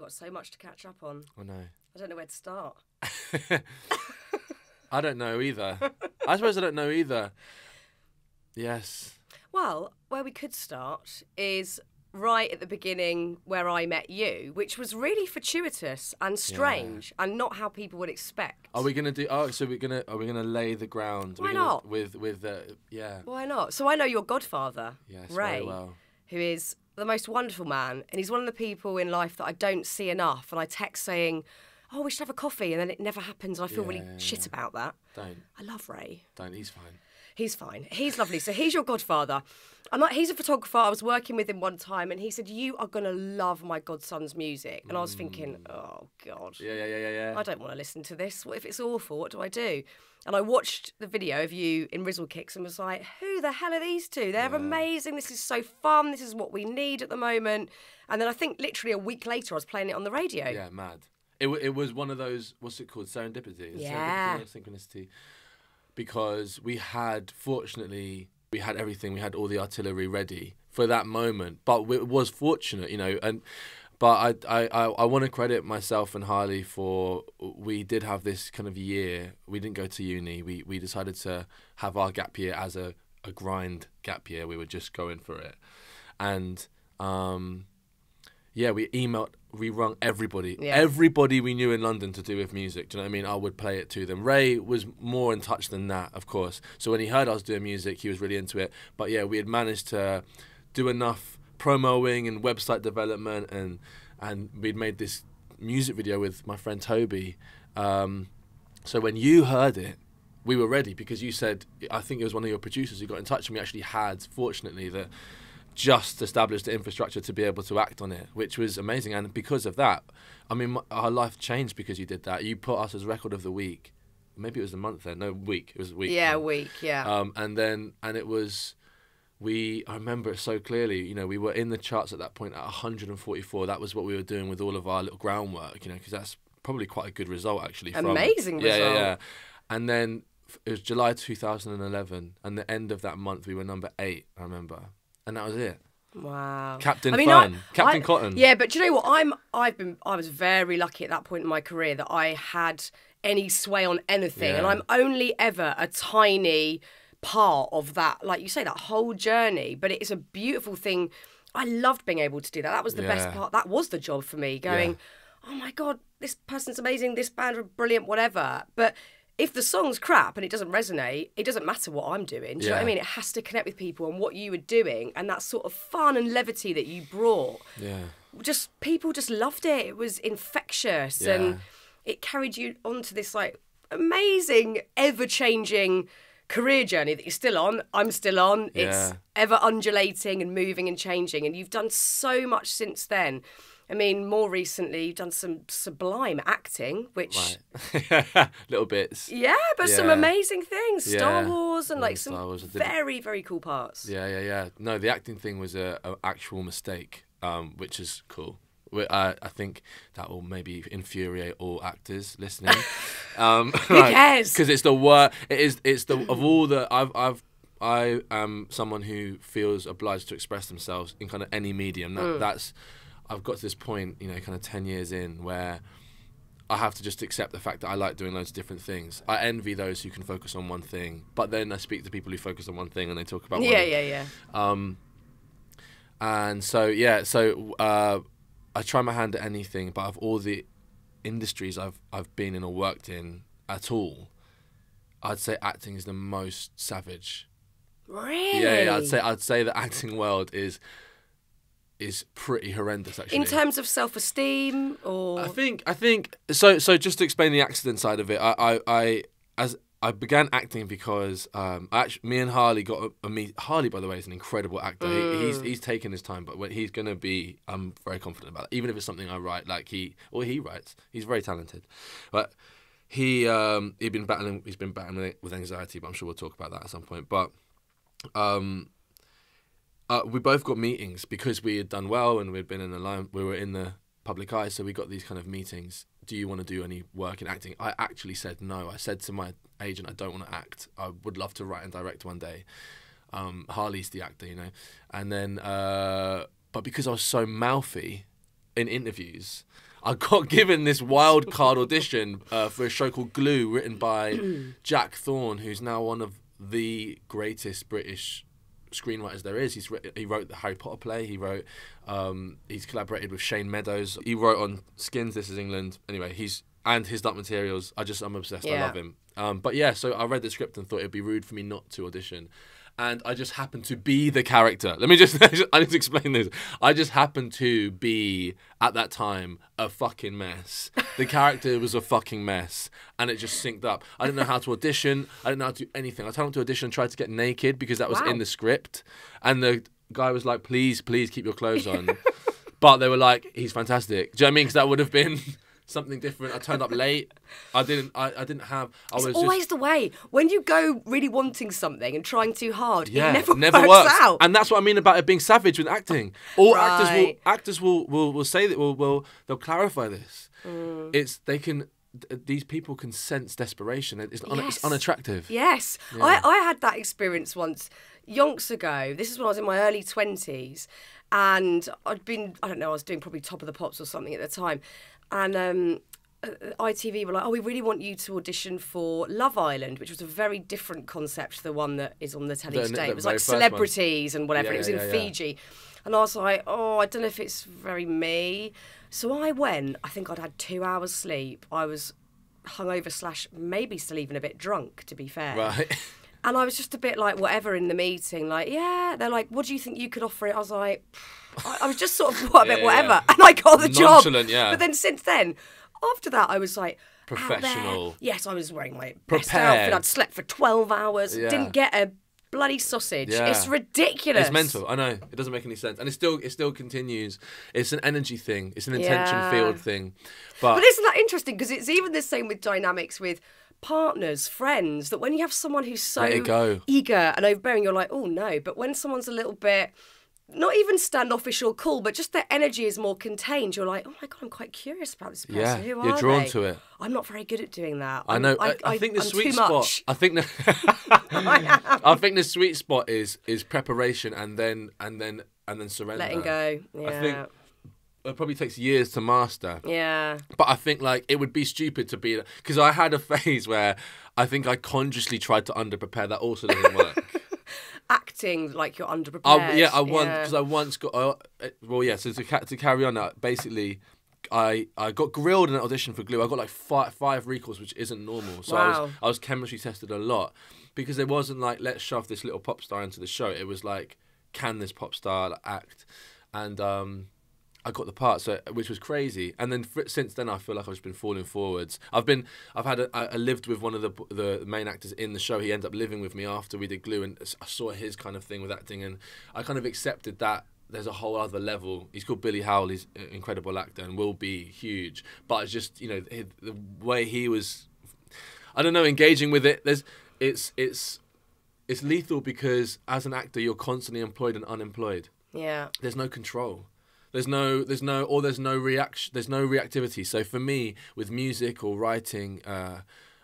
got so much to catch up on. I know. I don't know where to start. I don't know either. I suppose I don't know either. Yes. Well, where we could start is right at the beginning where I met you, which was really fortuitous and strange and not how people would expect. Are we going to do... Oh, so are we going to lay the ground? Why not? Why not? So I know your godfather, yes, Ray, very well. Who is the most wonderful man, and he's one of the people in life that I don't see enough, and I text saying... oh, we should have a coffee, and then it never happens. And I feel really shit about that. Don't. I love Ray. Don't, he's fine. He's fine. He's lovely. So he's your godfather. And he's a photographer. I was working with him one time, and he said, you are going to love my godson's music. And I was thinking, oh, God. Yeah. I don't want to listen to this. What if it's awful? What do I do? And I watched the video of you in Rizzle Kicks and was like, who the hell are these two? They're amazing. This is so fun. This is what we need at the moment. And then I think literally a week later, I was playing it on the radio. Yeah, mad. It was one of those, what's it called, serendipity? Yeah. Serendipity, synchronicity. Because we had, fortunately, we had everything. We had all the artillery ready for that moment. But it was fortunate, you know. But I want to credit myself and Harley for, we did have this kind of year. We didn't go to uni. We decided to have our gap year as a grind gap year. We were just going for it. And... yeah, we emailed, we rung everybody. Yeah. Everybody we knew in London to do with music. Do you know what I mean? I would play it to them. Ray was more in touch than that, of course. So when he heard I was doing music, he was really into it. But yeah, we had managed to do enough promoing and website development, and we'd made this music video with my friend Toby. So when you heard it, we were ready, because you said, I think it was one of your producers who got in touch, and we actually had, fortunately, the... just established the infrastructure to be able to act on it, which was amazing. And because of that, I mean, our life changed because you did that. You put us as record of the week. Maybe it was the month then. No, week. It was a week. Yeah, week, yeah. And it was, I remember it so clearly, you know, we were in the charts at that point at 144. That was what we were doing with all of our little groundwork, you know, because that's probably quite a good result, actually. Amazing result. Yeah. And then it was July 2011, and the end of that month, we were number 8, I remember. And that was it. Wow. Captain Fun. Captain Cotton. Yeah, but do you know what? I was very lucky at that point in my career that I had any sway on anything. Yeah. And I'm only ever a tiny part of that, like you say, that whole journey. But it's a beautiful thing. I loved being able to do that. That was the best part. That was the job for me, going, oh my God, this person's amazing, this band are brilliant, whatever. But if the song's crap and it doesn't resonate, it doesn't matter what I'm doing. Do you know what I mean? It has to connect with people and what you were doing, and that sort of fun and levity that you brought. Yeah. Just people just loved it. It was infectious, and it carried you onto this like amazing, ever-changing career journey that you're still on. I'm still on. Yeah. It's ever undulating and moving and changing, and you've done so much since then. I mean, more recently, you've done some sublime acting, which... Right. Little bits. Yeah, but some amazing things. Star Wars and, like, some very, very cool parts. Yeah. No, the acting thing was an actual mistake, which is cool. I think that will maybe infuriate all actors listening. Who cares? Because it's the worst... Of all the... I am someone who feels obliged to express themselves in kind of any medium. That's... I've got to this point, you know, kind of 10 years in, where I have to just accept the fact that I like doing loads of different things. I envy those who can focus on one thing, but then I speak to people who focus on one thing and they talk about one. Yeah. So I try my hand at anything, but of all the industries I've been in or worked in at all, I'd say acting is the most savage. Really? Yeah, I'd say the acting world is pretty horrendous, actually. In terms of self-esteem, or I think so. Just to explain the accident side of it, I began acting because me and Harley got Harley, by the way, is an incredible actor. He's taken his time, but when he's gonna be, I'm very confident about it. Even if it's something I write, like he writes, he's very talented, but he's been battling with anxiety. But I'm sure we'll talk about that at some point. But we both got meetings because we had done well and we'd been in the line. We were in the public eye, so we got these kind of meetings. Do you want to do any work in acting? I actually said no. I said to my agent, I don't want to act. I would love to write and direct one day. Harley's the actor, you know. And then, but because I was so mouthy in interviews, I got given this wild card audition for a show called Glue, written by Jack Thorne, who's now one of the greatest British screenwriters there is. He wrote the Harry Potter play. He wrote. He's collaborated with Shane Meadows. He wrote on Skins, This is England. Anyway, and His Dark Materials. I'm obsessed. Yeah. I love him. But yeah, so I read the script and thought it'd be rude for me not to audition. And I just happened to be the character. Let me just, I need to explain this. I just happened to be, at that time, a fucking mess. The character was a fucking mess. And it just synced up. I didn't know how to audition. I didn't know how to do anything. I told him to audition and tried to get naked because that was in the script. And the guy was like, please, please keep your clothes on. But they were like, he's fantastic. Do you know what I mean? Because that would have been something different. I turned up late. It's always the way. When you go really wanting something and trying too hard, yeah, it never works out. And that's what I mean about it being savage with acting. Actors will say that. They'll clarify this. These people can sense desperation. It's unattractive. Yes, yeah. I had that experience once, yonks ago. This is when I was in my early 20s, and I was doing probably Top of the Pops or something at the time. And ITV were like, oh, we really want you to audition for Love Island, which was a very different concept to the one that is on the telly today. It was like celebrities and whatever. Yeah, it was in Fiji. And I was like, oh, I don't know if it's very me. So I went, I think I'd had 2 hours sleep. I was hungover / maybe still even a bit drunk, to be fair. Right. And I was just a bit like whatever in the meeting, like, yeah. They're like, what do you think you could offer it? I was like, I was just sort of whatever. Yeah. And I got the job. Yeah. But then since then, after that, I was like, professional. Yes, I was wearing my best outfit. I'd slept for 12 hours. Yeah. Didn't get a bloody sausage. Yeah. It's ridiculous. It's mental. I know. It doesn't make any sense. And it still continues. It's an energy thing. It's an intention field thing. But isn't that interesting? Because it's even the same with dynamics with partners, friends, that when you have someone who's so eager and overbearing, you're like, oh no. But when someone's a little bit, not even standoffish or cool, but just their energy is more contained, you're like, oh my God, I'm quite curious about this person. Yeah, you're drawn to it. I'm not very good at doing that. I know. I think the sweet spot. I think the sweet spot is preparation and then surrender. Letting go. Yeah. I think it probably takes years to master. Yeah. But I think like it would be stupid to be, because I had a phase where I think I consciously tried to underprepare. That also doesn't work. Acting like you're underprepared. So to carry on that, basically, I got grilled in an audition for Glue. I got like five recalls, which isn't normal. So I was chemistry tested a lot, because it wasn't like, let's shove this little pop star into the show. It was like, can this pop star act? And I got the part, which was crazy. And then since then, I feel like I've just been falling forwards. I lived with one of the main actors in the show. He ended up living with me after we did Glue, and I saw his kind of thing with acting, and I kind of accepted that there's a whole other level. He's called Billy Howell. He's an incredible actor and will be huge. But it's just, you know, the way he was, I don't know, engaging with it. It's lethal, because as an actor, you're constantly employed and unemployed. Yeah. There's no control. There's no reaction. There's no reactivity. So for me, with music or writing,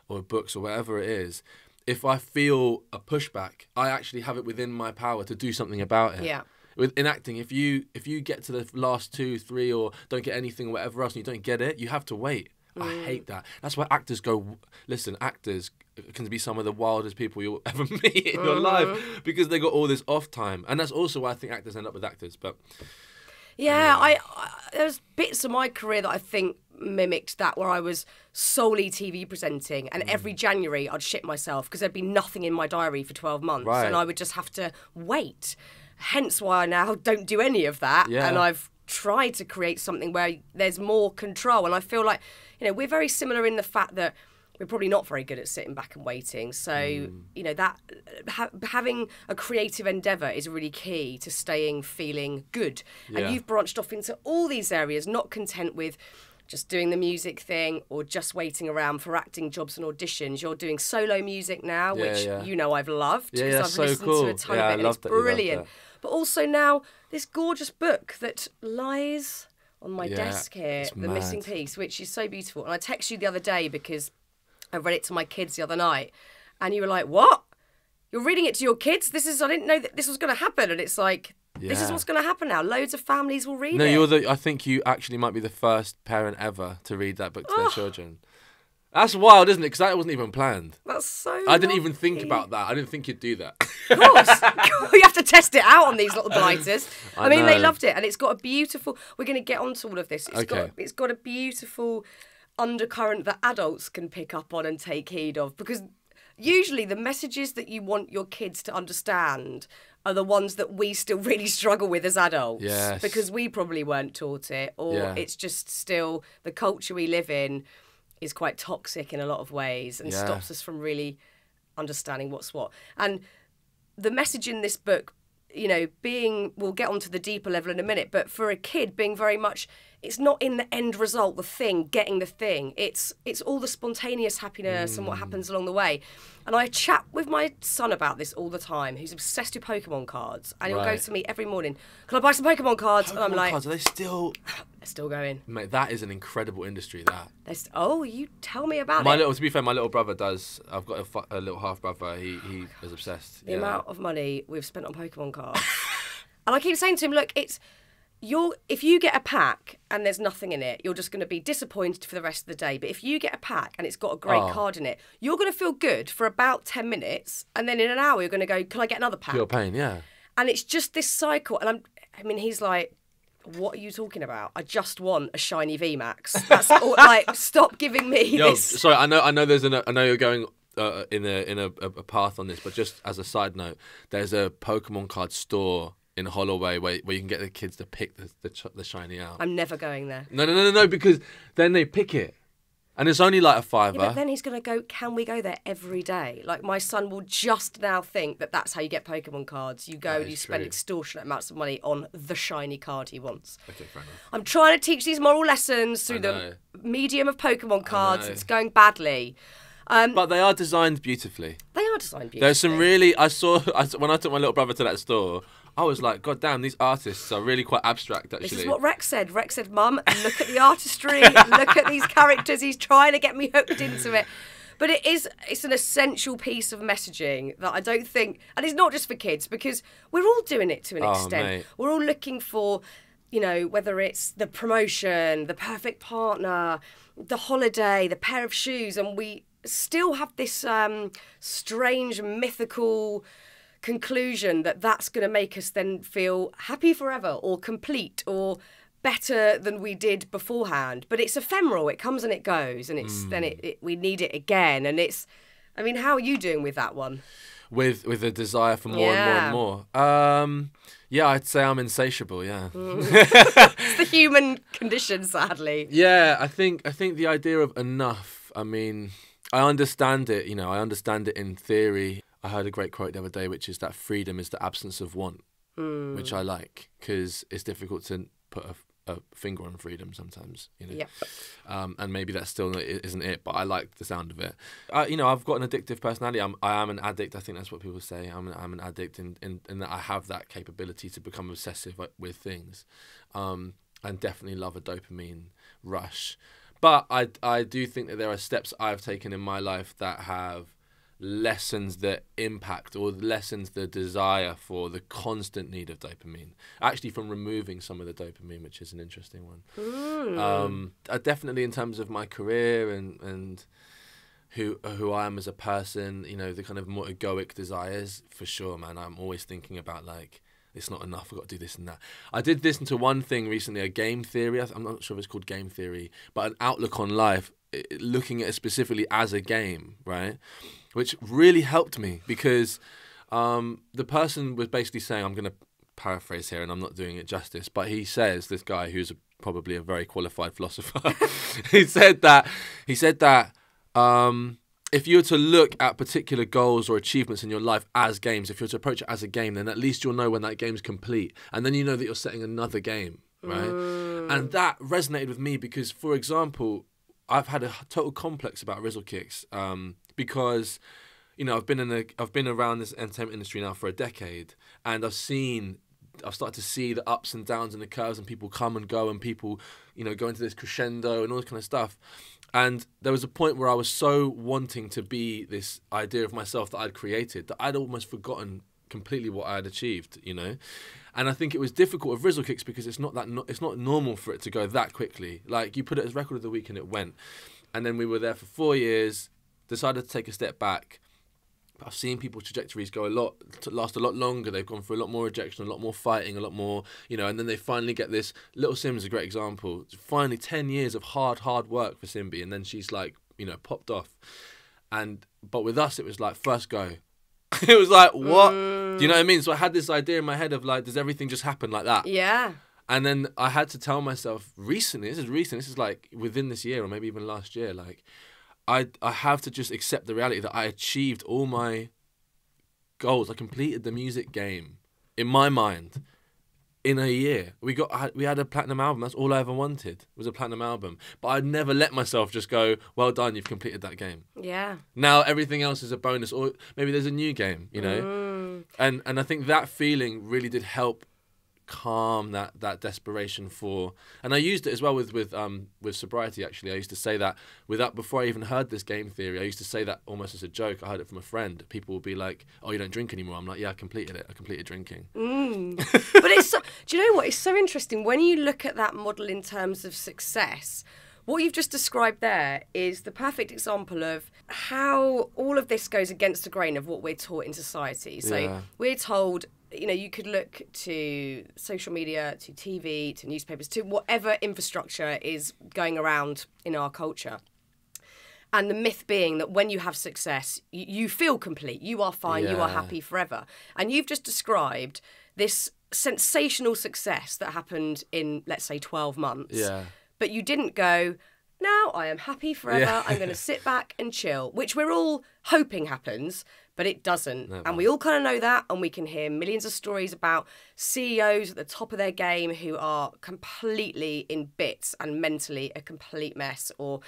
or books or whatever it is, if I feel a pushback, I actually have it within my power to do something about it. Yeah. In acting, if you get to the last 2, 3, or don't get anything or whatever else, and you don't get it, you have to wait. I hate that. That's why actors go. Listen, actors can be some of the wildest people you'll ever meet in your life, because they got all this off time, and that's also why I think actors end up with actors, but. Yeah, there's bits of my career that I think mimicked that, where I was solely TV presenting, and every January I'd shit myself because there'd be nothing in my diary for 12 months, and I would just have to wait. Hence why I now don't do any of that, and I've tried to create something where there's more control. And I feel like, you know, we're very similar in the fact that we're probably not very good at sitting back and waiting. So, you know, that having a creative endeavour is really key to staying feeling good. Yeah. And you've branched off into all these areas, not content with just doing the music thing or just waiting around for acting jobs and auditions. You're doing solo music now, which you know I've loved, because I've listened to a ton of it, and it's brilliant. But also now this gorgeous book that lies on my desk here, The Missing Piece, which is so beautiful. And I texted you the other day because I read it to my kids the other night, and you were like, what? You're reading it to your kids? I didn't know that this was going to happen. And it's like, Yeah. This is what's going to happen now. Loads of families will read it. No, I think you actually might be the first parent ever to read that book to their children. That's wild, isn't it? Because that wasn't even planned. That's so I didn't even think about that. I didn't think you'd do that. Of course. You have to test it out on these little blighters. I mean, they loved it. And it's got a beautiful... We're going to get onto all of this. It's got a beautiful undercurrent that adults can pick up on and take heed of. Because usually the messages that you want your kids to understand... are the ones that we still really struggle with as adults. Yes. Because we probably weren't taught it, or it's just still the culture we live in is quite toxic in a lot of ways and stops us from really understanding what's what. And the message in this book, you know, being, we'll get onto the deeper level in a minute, but for a kid being very much, it's not in the end result, the thing, getting the thing. It's all the spontaneous happiness and what happens along the way. And I chat with my son about this all the time, who's obsessed with Pokemon cards. And he'll go to me every morning, can I buy some Pokemon cards? And I'm like... Pokemon cards, are they still... They're still going. Mate, that is an incredible industry, that. Oh, you tell me about it. To be fair, my little brother does. I've got a little half-brother. He is obsessed. The amount of money we've spent on Pokemon cards. And I keep saying to him, look, it's... if you get a pack and there's nothing in it, you're just going to be disappointed for the rest of the day. But if you get a pack and it's got a great card in it, you're going to feel good for about 10 minutes. And then in an hour, you're going to go, can I get another pack? Pure pain, yeah. And it's just this cycle. And I mean, he's like, what are you talking about? I just want a shiny VMAX. That's all, like, stop giving me this. Sorry, I know there's an, I know you're going... in a path on this, but just as a side note, there's a Pokemon card store in Holloway where you can get the kids to pick the shiny out. I'm never going there. No, because then they pick it. And it's only like a £5. Yeah, but then he's going to go, can we go there every day? Like, my son will just now think that that's how you get Pokemon cards. You go and you spend extortionate amounts of money on the shiny card he wants. Okay, fair enough. I'm trying to teach these moral lessons through the medium of Pokemon cards. It's going badly. But they are designed beautifully. They are designed beautifully. There's some really... when I took my little brother to that store, I was like, God damn, these artists are really quite abstract, actually. This is what Rex said. Rex said, Mum, look at the artistry. Look at these characters. He's trying to get me hooked into it. But it is, it's an essential piece of messaging that I don't think... And it's not just for kids, because we're all doing it to an extent. Mate. We're all looking for... You know, whether it's the promotion, the perfect partner, the holiday, the pair of shoes, and we still have this strange mythical conclusion that that's going to make us then feel happy forever or complete or better than we did beforehand. But it's ephemeral. It comes and it goes, and it's then we need it again. And it's, I mean, how are you doing with that one? With a desire for more and more and more. Yeah, I'd say I'm insatiable. Yeah, it's the human condition, sadly. Yeah, I think the idea of enough. I mean, I understand it. You know, I understand it in theory. I heard a great quote the other day, which is that freedom is the absence of want, which I like because it's difficult to put a finger on freedom sometimes, you know. Yep. And maybe that still isn't it, but I like the sound of it. You know, I've got an addictive personality. I am an addict. I think that's what people say. I'm an addict in that I have that capability to become obsessive with things, and definitely love a dopamine rush. But I do think that there are steps I've taken in my life that have lessens the impact or lessens the desire for the constant need of dopamine, actually from removing some of the dopamine, which is an interesting one. Definitely in terms of my career and who I am as a person, you know, the kind of more egoic desires, for sure, man. I'm always thinking about, like, it's not enough, I've got to do this and that. I did listen to one thing recently, a game theory, I'm not sure if it's called game theory, but an outlook on life, looking at it specifically as a game, right? Which really helped me because the person was basically saying, I'm going to paraphrase here and I'm not doing it justice, but he says, this guy who's probably a very qualified philosopher, he said that if you were to look at particular goals or achievements in your life as games, if you were to approach it as a game, then at least you'll know when that game's complete. And then you know that you're setting another game, right? And that resonated with me because, for example, I've had a total complex about Rizzle Kicks because, you know, I've been around this entertainment industry now for a decade, and I've started to see the ups and downs and the curves, and people come and go, and people, you know, go into this crescendo and all this kind of stuff. And there was a point where I was so wanting to be this idea of myself that I'd created that I'd almost forgotten completely what I had achieved, you know. And I think it was difficult with Rizzle Kicks because it's not that it's not normal for it to go that quickly. Like, you put it as record of the week and it went. And then we were there for 4 years, decided to take a step back. I've seen people's trajectories go last a lot longer. They've gone through a lot more rejection, a lot more fighting, a lot more, you know, and then they finally get this. Little Simz is a great example. Finally 10 years of hard work for Simbi, and then she's like, you know, popped off. And but with us, it was like first go. It was like, what? Do you know what I mean? So I had this idea in my head of like, does everything just happen like that? Yeah. And then I had to tell myself recently, this is recent, this is like within this year or maybe even last year, like, I have to just accept the reality that I achieved all my goals. I completed the music game in my mind in a year. We had a platinum album. That's all I ever wanted, was a platinum album. But I'd never let myself just go, well done, you've completed that game. Yeah. Now everything else is a bonus, or maybe there's a new game, you know? And I think that feeling really did help calm that desperation for, and I used it as well with sobriety. Actually, I used to say that before I even heard this game theory. I used to say that almost as a joke. I heard it from a friend. People would be like, "Oh, you don't drink anymore." I'm like, "Yeah, I completed it. I completed drinking." But it's so, do you know what? It's so interesting when you look at that model in terms of success. What you've just described there is the perfect example of how all of this goes against the grain of what we're taught in society. So we're told, you know, you could look to social media, to TV, to newspapers, to whatever infrastructure is going around in our culture. And the myth being that when you have success, you feel complete, you are fine, you are happy forever. And you've just described this sensational success that happened in, let's say, 12 months. Yeah. But you didn't go, now I am happy forever, I'm going to sit back and chill, which we're all hoping happens, but it doesn't. Never. And we all kind of know that, and we can hear millions of stories about CEOs at the top of their game who are completely in bits and mentally a complete mess, or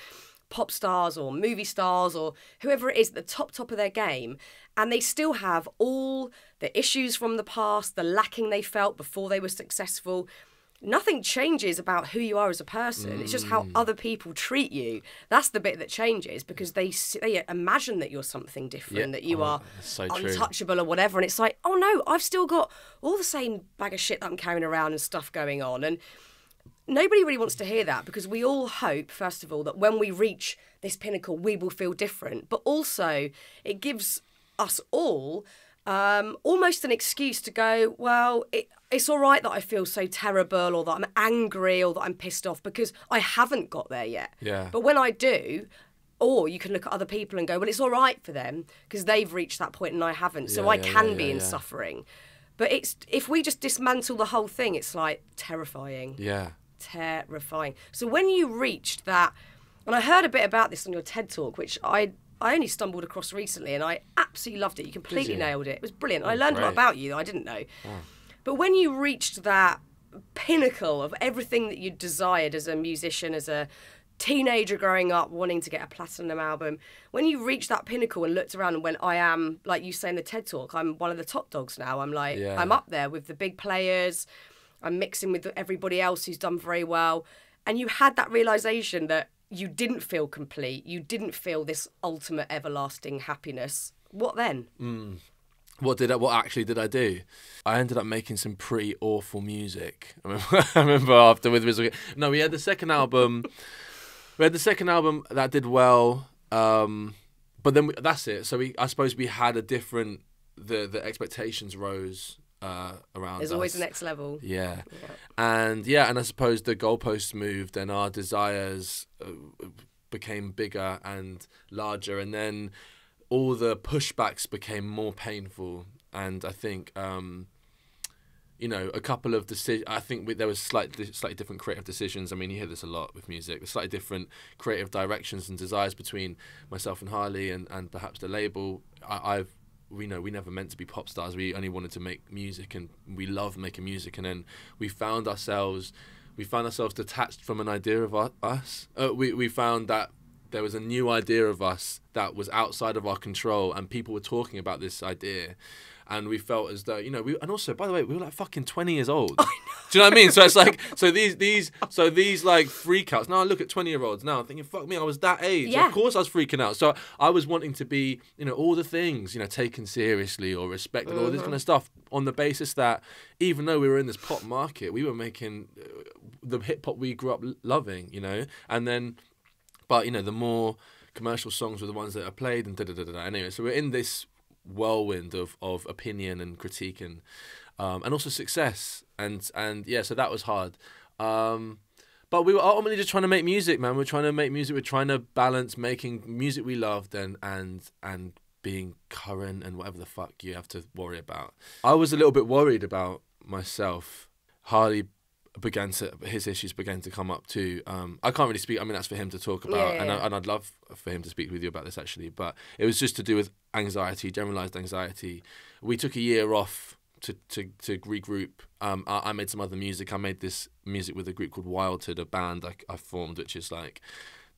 pop stars or movie stars or whoever it is at the top of their game, and they still have all the issues from the past, the lacking they felt before they were successful. Nothing changes about who you are as a person. It's just how other people treat you. That's the bit that changes, because they imagine that you're something different, that you are so untouchable or whatever. And it's like, oh no, I've still got all the same bag of shit that I'm carrying around and stuff going on. And nobody really wants to hear that, because we all hope, first of all, that when we reach this pinnacle, we will feel different. But also it gives us all almost an excuse to go, well, it's all right that I feel so terrible, or that I'm angry, or that I'm pissed off, because I haven't got there yet. Yeah. But when I do, or you can look at other people and go, well, it's all right for them because they've reached that point and I haven't, so I can be in suffering. But it's, if we just dismantle the whole thing, it's like terrifying. Yeah. Terrifying. So when you reached that, and I heard a bit about this on your TED Talk, which I only stumbled across recently, and I absolutely loved it. You completely nailed it. It was brilliant. Oh, I learned a lot about you that I didn't know. Oh. But when you reached that pinnacle of everything that you desired as a musician, as a teenager growing up, wanting to get a platinum album, when you reached that pinnacle and looked around and went, I am, like you say in the TED Talk, I'm one of the top dogs now. I'm like, I'm up there with the big players. I'm mixing with everybody else who's done very well. And you had that realisation that you didn't feel complete. You didn't feel this ultimate everlasting happiness. What then? What actually did I do? I ended up making some pretty awful music. I remember after with Rizzle. No, we had the second album. We had the second album that did well. But then that's it. So I suppose we had a different, the expectations rose around us. There's always the next level. Yeah. And I suppose the goalposts moved, and our desires became bigger and larger, and then all the pushbacks became more painful. And I think you know, a couple of decisions, I think there was slightly different creative decisions. I mean, you hear this a lot with music. There's slightly different creative directions and desires between myself and Harley, and perhaps the label. We never meant to be pop stars. We only wanted to make music, and we love making music. And then we found ourselves detached from an idea of us. We found that there was a new idea of us that was outside of our control, and people were talking about this idea. And we felt as though, you know, and also, by the way, we were like fucking 20 years old. I know. Do you know what I mean? So it's like, so these like freak outs. Now I look at 20-year-olds now, I'm thinking, fuck me, I was that age. Yeah. Of course I was freaking out. So I was wanting to be, you know, all the things, you know, taken seriously or respected, all this kind of stuff, on the basis that even though we were in this pop market, we were making the hip hop we grew up loving, you know? And then, but you know, the more commercial songs were the ones that are played and da da da da. Anyway, so we're in this whirlwind of opinion and critique and also success, and yeah, so that was hard, but we were ultimately just trying to make music, man. We're trying to make music, we're trying to balance making music we loved and being current and whatever the fuck you have to worry about. I was a little bit worried about myself. Harley began to, his issues began to come up too. I can't really speak, I mean that's for him to talk about, yeah. And I'd love for him to speak with you about this actually, but it was just to do with anxiety, generalised anxiety. We took a year off to regroup. I made some other music. I made this music with a group called Wildhood, a band I formed, which is like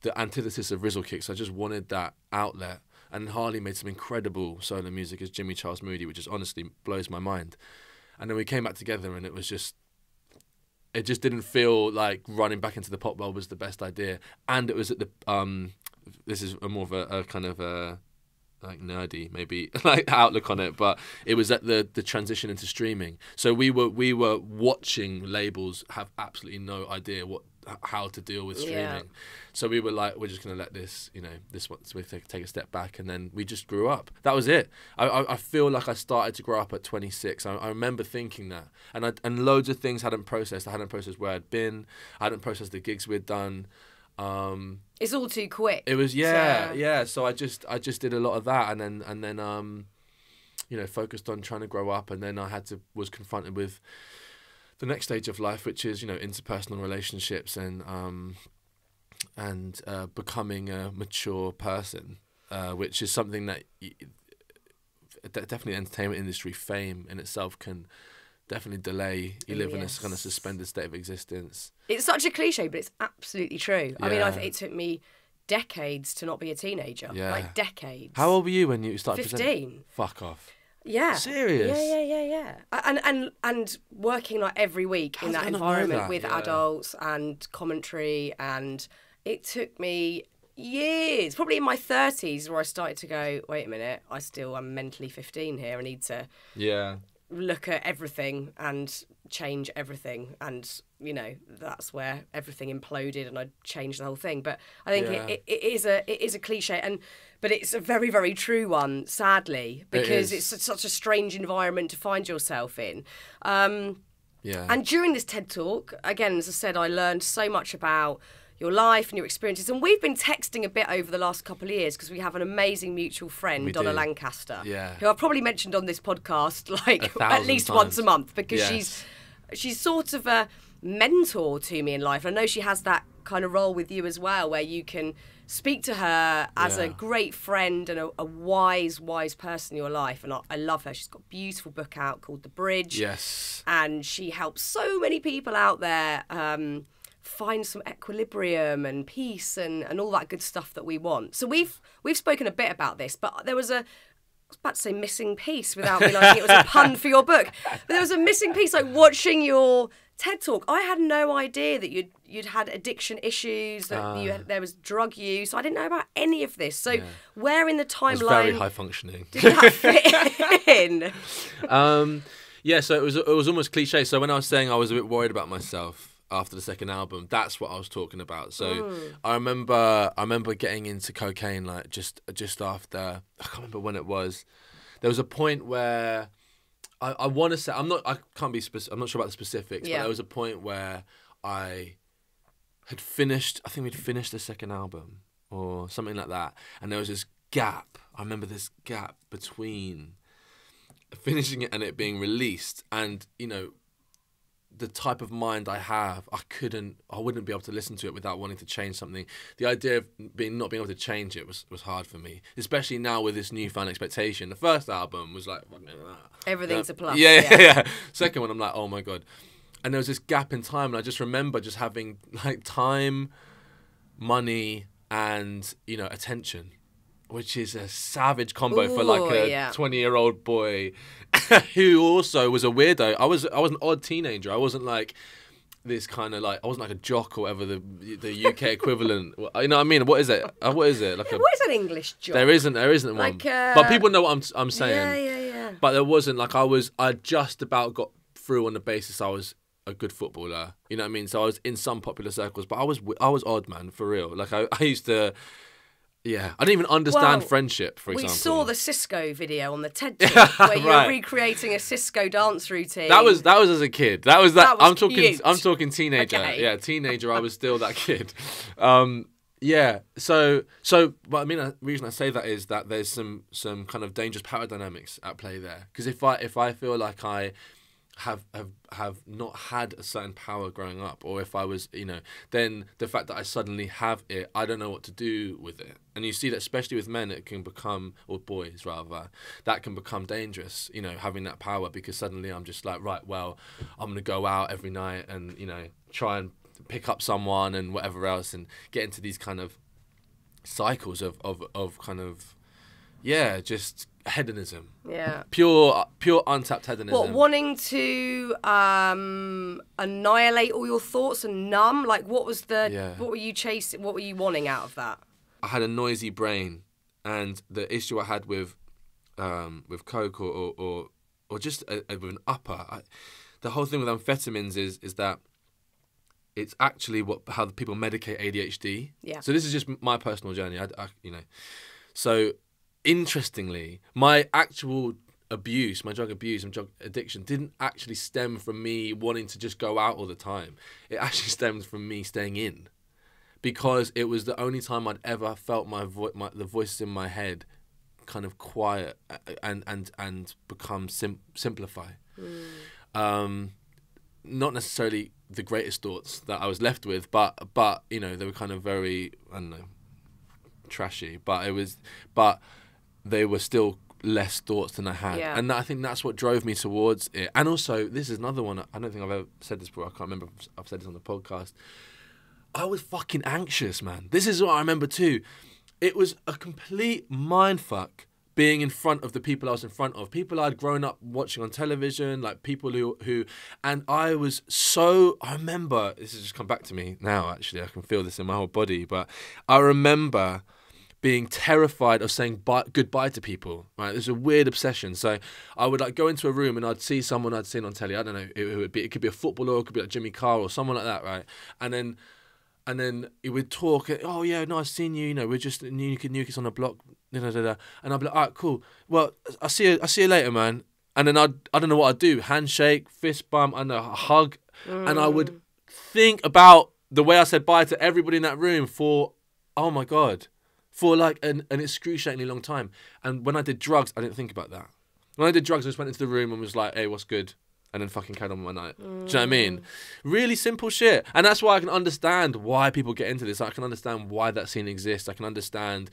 the antithesis of Rizzle Kicks. I just wanted that outlet, and Harley made some incredible solo music as Jimmy Charles Moody, which is honestly blows my mind. And then we came back together and it was just, it just didn't feel like running back into the pop world was the best idea. And it was at the, this is more of a kind of a, like nerdy maybe like outlook on it, but it was at the transition into streaming. So we were watching labels have absolutely no idea how to deal with streaming. Yeah. So we were like, we're just gonna let this, you know, this one, so we take a step back, and then we just grew up. That was it. I feel like I started to grow up at 26. I remember thinking that, and loads of things hadn't processed. I hadn't processed where I'd been. I hadn't processed the gigs we'd done. It's all too quick. It was, yeah, so. Yeah. So I just did a lot of that, and then you know, focused on trying to grow up, and then I was confronted with the next stage of life, which is, you know, interpersonal relationships and becoming a mature person, which is something that definitely entertainment industry fame in itself can definitely delay. You live, yes, in a kind of suspended state of existence. It's such a cliche, but it's absolutely true. Yeah. I mean, it took me decades to not be a teenager. Yeah. Like decades. How old were you when you started? 15. Fuck off. Yeah. Serious. Yeah, yeah, yeah, yeah. And working like every week in that environment with adults and commentary, and it took me years, probably in my 30s, where I started to go, wait a minute, I still am mentally 15 here. I need to. Yeah. Look at everything and change everything, and you know, that's where everything imploded and I changed the whole thing. But I think, yeah, it is a cliche, but it's a very, very true one, sadly, because it's such a strange environment to find yourself in. Yeah. And during this TED Talk, again, as I said, I learned so much about your life and your experiences. And we've been texting a bit over the last couple of years because we have an amazing mutual friend, Donna Lancaster, yeah, who I've probably mentioned on this podcast like at least once a month, because she's sort of a mentor to me in life. I know she has that kind of role with you as well, where you can speak to her as, yeah, a great friend and a wise person in your life. And I love her. She's got a beautiful book out called The Bridge. Yes. And she helps so many people out there find some equilibrium and peace and all that good stuff that we want. So we've spoken a bit about this, but there was a, I was about to say missing piece without realising it was a pun for your book. But there was a missing piece, like watching your TED Talk. I had no idea that you'd had addiction issues, that there was drug use. I didn't know about any of this. So yeah, where in the timeline, it was very high functioning, did that fit in? Yeah, so it was almost cliche. So when I was saying I was a bit worried about myself after the second album, that's what I was talking about. So I remember getting into cocaine, like just after, I can't remember when it was. There was a point where I want to say, I'm not sure about the specifics, yeah, but there was a point where I had finished, I think we'd finished the second album or something like that, and there was this gap. I remember this gap between finishing it and it being released, and you know, the type of mind I have, I wouldn't be able to listen to it without wanting to change something. The idea of not being able to change it was hard for me, especially now with this newfound expectation. The first album was like, everything's a plus. Yeah, yeah, yeah. Second one, I'm like, oh my God. And there was this gap in time, and I just remember just having like time, money, and, you know, attention, which is a savage combo for like a 20-year-old boy who also was a weirdo. I was an odd teenager. I wasn't like this kind of like, I wasn't like a jock or whatever, the UK equivalent. You know what I mean? What is it? What is it? Like, what is an English jock? There isn't one. Like, but people know what I'm saying. Yeah, yeah, yeah. But there wasn't, like, I just about got through on the basis I was a good footballer. You know what I mean? So I was in some popular circles, but I was odd, man, for real. Like, I used to... Yeah, I didn't even understand friendship, for example. We saw the Cisco video on the TED Talk where you were recreating a Cisco dance routine. That was as a kid. That was I'm talking teenager. Okay. Yeah, teenager. I was still that kid. Yeah. So but I mean, the reason I say that is that there's some kind of dangerous power dynamics at play there. Because if I feel like I have not had a certain power growing up, or if I was, you know, then the fact that I suddenly have it, I don't know what to do with it. And you see that especially with men, it can become, or boys rather, that can become dangerous, you know, having that power, because suddenly I'm just like, right, well, I'm going to go out every night and, you know, try and pick up someone and whatever else, and get into these kind of cycles of kind of, yeah, just... hedonism, yeah, pure untapped hedonism. What, wanting to annihilate all your thoughts and numb? Like, what was the? Yeah. What were you chasing? What were you wanting out of that? I had a noisy brain, and the issue I had with coke or just with an upper. The whole thing with amphetamines is that it's actually how people medicate ADHD. Yeah. So this is just my personal journey. I you know, so. Interestingly, my actual abuse, my drug abuse and drug addiction didn't actually stem from me wanting to just go out all the time. It actually stemmed from me staying in, because it was the only time I'd ever felt the voices in my head kind of quiet and become simplify. Mm. Not necessarily the greatest thoughts that I was left with, but you know, they were kind of very, I don't know, trashy, but they were still less thoughts than I had. Yeah. And I think that's what drove me towards it. And also, this is another one, I don't think I've ever said this before, I can't remember if I've said this on the podcast. I was fucking anxious, man. This is what I remember too. It was a complete mindfuck being in front of the people I was in front of, people I'd grown up watching on television, like people who and I was so, I remember, this has just come back to me now actually, I can feel this in my whole body, but I remember being terrified of saying goodbye to people, right? It's a weird obsession. So I would like go into a room and I'd see someone I'd seen on telly. I don't know, it could be a footballer, it could be like Jimmy Carr or someone like that, right? And then it would talk, oh yeah, no, I've seen you, you know, we're just new kids on the block, da, da, da, da. And I'd be like, all right, cool. Well, I'll see you later, man. And then I don't know what I'd do, handshake, fist bump, and a hug. Mm. And I would think about the way I said bye to everybody in that room for, oh my God, for like an excruciatingly long time. And when I did drugs, I didn't think about that. When I did drugs, I just went into the room and was like, hey, what's good? And then fucking carried on with my night. Mm. Do you know what I mean? Really simple shit. And that's why I can understand why people get into this. I can understand why that scene exists. I can understand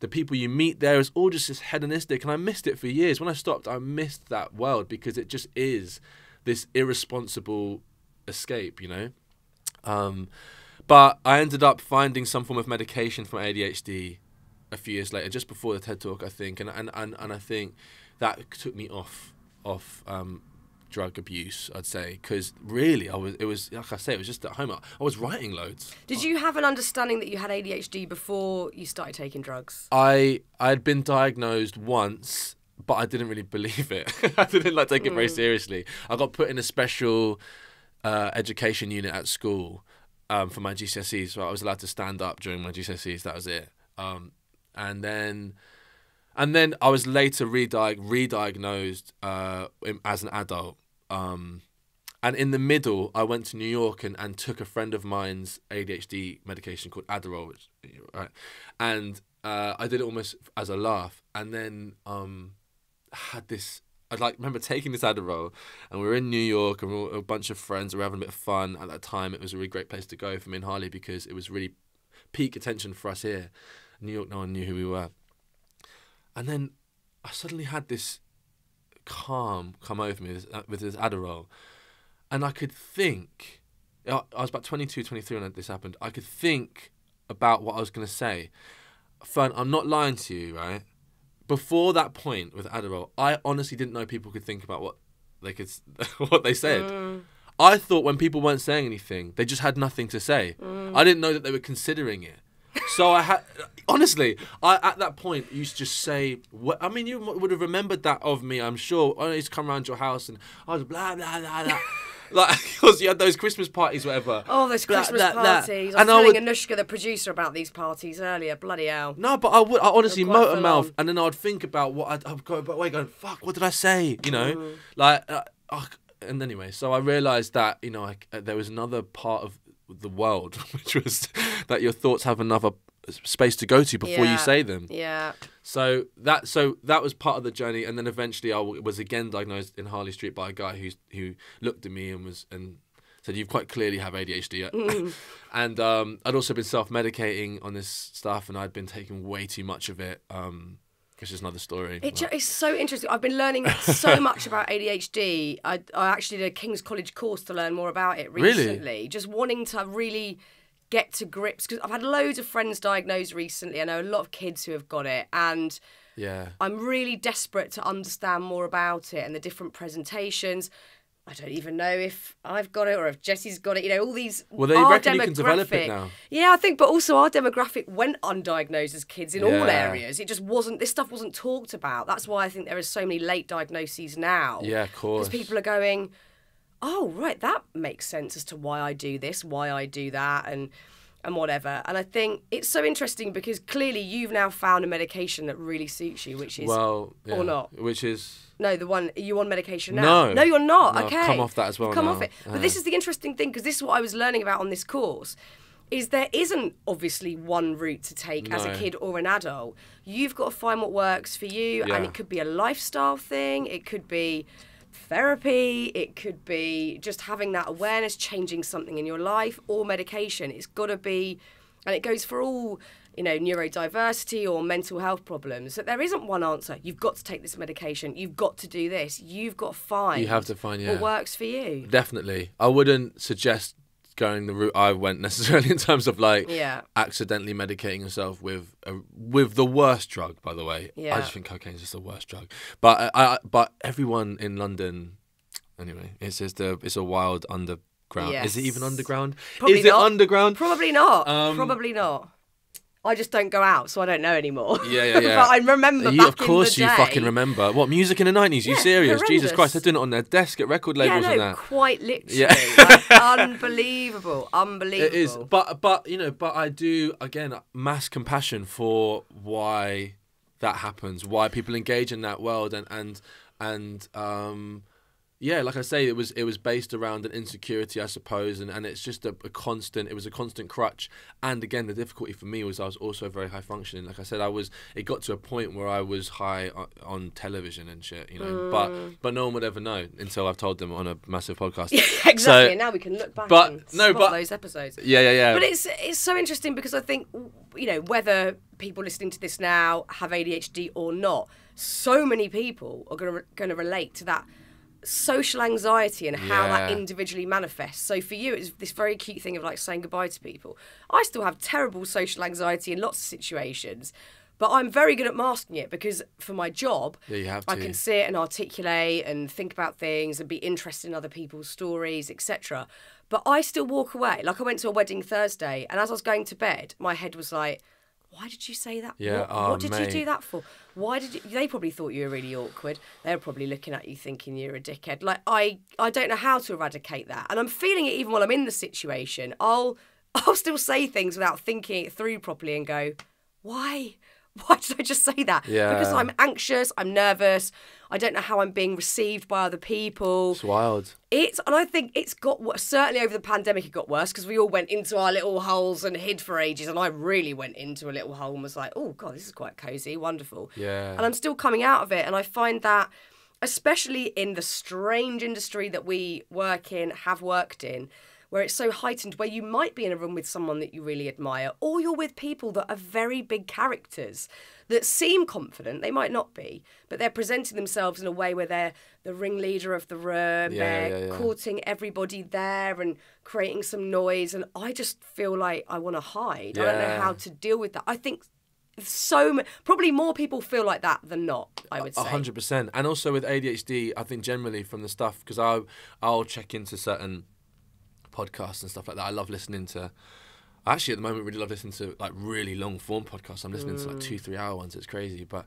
the people you meet there is all just this hedonistic. And I missed it for years. When I stopped, I missed that world, because it just is this irresponsible escape, you know? But I ended up finding some form of medication from ADHD a few years later, just before the TED Talk, I think. And I think that took me off drug abuse, I'd say, because really it was like I say, it was just at home. I was writing loads. Did you have an understanding that you had ADHD before you started taking drugs? I had been diagnosed once, but I didn't really believe it. I didn't like take it very seriously. I got put in a special education unit at school for my GCSEs, so I was allowed to stand up during my GCSEs. That was it. And then I was later re-diagnosed as an adult. And in the middle, I went to New York and took a friend of mine's ADHD medication called Adderall, right? And I did it almost as a laugh. And then I remember taking this Adderall, and we were in New York, and we were a bunch of friends, we were having a bit of fun at that time. It was a really great place to go for me and Harley, because it was really peak attention for us here. In New York, no one knew who we were. And then I suddenly had this calm come over me with this Adderall. And I could think, I was about 22, 23 when this happened, I could think about what I was going to say. Fern, I'm not lying to you, right? Before that point with Adderall, I honestly didn't know people could think about what they could, what they said. I thought when people weren't saying anything, they just had nothing to say. I didn't know that they were considering it. So I had, honestly, I at that point used to just say, I mean, you would have remembered that of me, I'm sure. I used to come around your house and I was blah, blah, blah, blah. Like, because you had those Christmas parties, whatever. Oh, those Christmas parties. I was telling Anushka, the producer, about these parties earlier. Bloody hell. No, but I would, I honestly motor mouth, and then I'd think about what I'd go away going, fuck, what did I say? You know, like, and anyway, so I realised that, you know, there was another part of the world, which was that your thoughts have another space to go to before you say them. Yeah. So that was part of the journey, and then eventually I was again diagnosed in Harley Street by a guy who looked at me and said, "You quite clearly have ADHD." And I'd also been self-medicating on this stuff, and I'd been taking way too much of it. It's just another story. It's so interesting. I've been learning so much about ADHD. I actually did a King's College course to learn more about it recently. Really? Just wanting to really get to grips, because I've had loads of friends diagnosed recently. I know a lot of kids who have got it, and I'm really desperate to understand more about it and the different presentations. I don't even know if I've got it or if Jessie's got it. You know, all these. Well, they reckon you can develop it now. Yeah, I think, but also our demographic went undiagnosed as kids in all areas. It just wasn't, this stuff wasn't talked about. That's why I think there is so many late diagnoses now. Yeah, of course. Because people are going, oh, right, that makes sense as to why I do this, why I do that, and whatever. And I think it's so interesting because clearly you've now found a medication that really suits you, which is, well, yeah, or not. Which is... No, the one, are you on medication now? No. No, you're not. No, okay. I've come off that as well. Come off it. But this is the interesting thing, because this is what I was learning about on this course, is there isn't obviously one route to take as a kid or an adult. You've got to find what works for you, and it could be a lifestyle thing, it could be therapy, it could be just having that awareness, changing something in your life, or medication. It's got to be, and it goes for all, you know, neurodiversity or mental health problems. So there isn't one answer. You've got to take this medication. You've got to do this. You've got to find. You have to find what works for you. Definitely. I wouldn't suggest going the route I went necessarily in terms of like accidentally medicating yourself with the worst drug. By the way, I just think cocaine is just the worst drug. But but everyone in London, anyway, it's just it's a wild underground. Yes. Is it even underground? Probably is not. It underground? Probably not. Probably not. I just don't go out, so I don't know anymore. Yeah. But I remember back in the day. Of course you fucking remember. What, music in the 90s? You serious? Horrendous. Jesus Christ, they're doing it on their desk at record labels and that. Yeah, quite literally. Yeah. Like, unbelievable. Unbelievable. It is. But you know, but I do, again, mass compassion for why that happens, why people engage in that world, and yeah, like I say, it was based around an insecurity, I suppose, and it's just a constant. It was a constant crutch. And again, the difficulty for me was I was also very high functioning. Like I said, it got to a point where I was high on television and shit, you know. But no one would ever know until I've told them on a massive podcast. Yeah, exactly. So, and now we can look back and spot those episodes. Yeah. But it's so interesting because I think, you know, whether people listening to this now have ADHD or not, so many people are going to relate to that. Social anxiety and how that individually manifests. So for you, it's this very cute thing of like saying goodbye to people. I still have terrible social anxiety in lots of situations, but I'm very good at masking it because for my job, I can sit and articulate and think about things and be interested in other people's stories, etc. But I still walk away. Like I went to a wedding Thursday, and as I was going to bed, my head was like, why did you say that? Yeah, what did you do that for? Why did you... They probably thought you were really awkward. They were probably looking at you thinking you're a dickhead. Like, I don't know how to eradicate that. And I'm feeling it even while I'm in the situation. I'll still say things without thinking it through properly and go, why? Why did I just say that? Yeah. Because I'm anxious, I'm nervous, I don't know how I'm being received by other people. It's wild. And I think it's got, certainly over the pandemic, it got worse because we all went into our little holes and hid for ages. And I really went into a little hole and was like, oh God, this is quite cozy, wonderful. Yeah. And I'm still coming out of it. And I find that, especially in the strange industry that we work in, have worked in, where it's so heightened, where you might be in a room with someone that you really admire, or you're with people that are very big characters that seem confident. They might not be, but they're presenting themselves in a way where they're the ringleader of the room, they're courting everybody there and creating some noise. And I just feel like I want to hide. Yeah. I don't know how to deal with that. I think probably more people feel like that than not, I would say. 100%. And also with ADHD, I think generally from the stuff, because I'll check into certain podcasts and stuff like that. I love listening to... Actually, at the moment, I really love listening to like really long-form podcasts. I'm listening to like 2-3-hour ones. It's crazy. But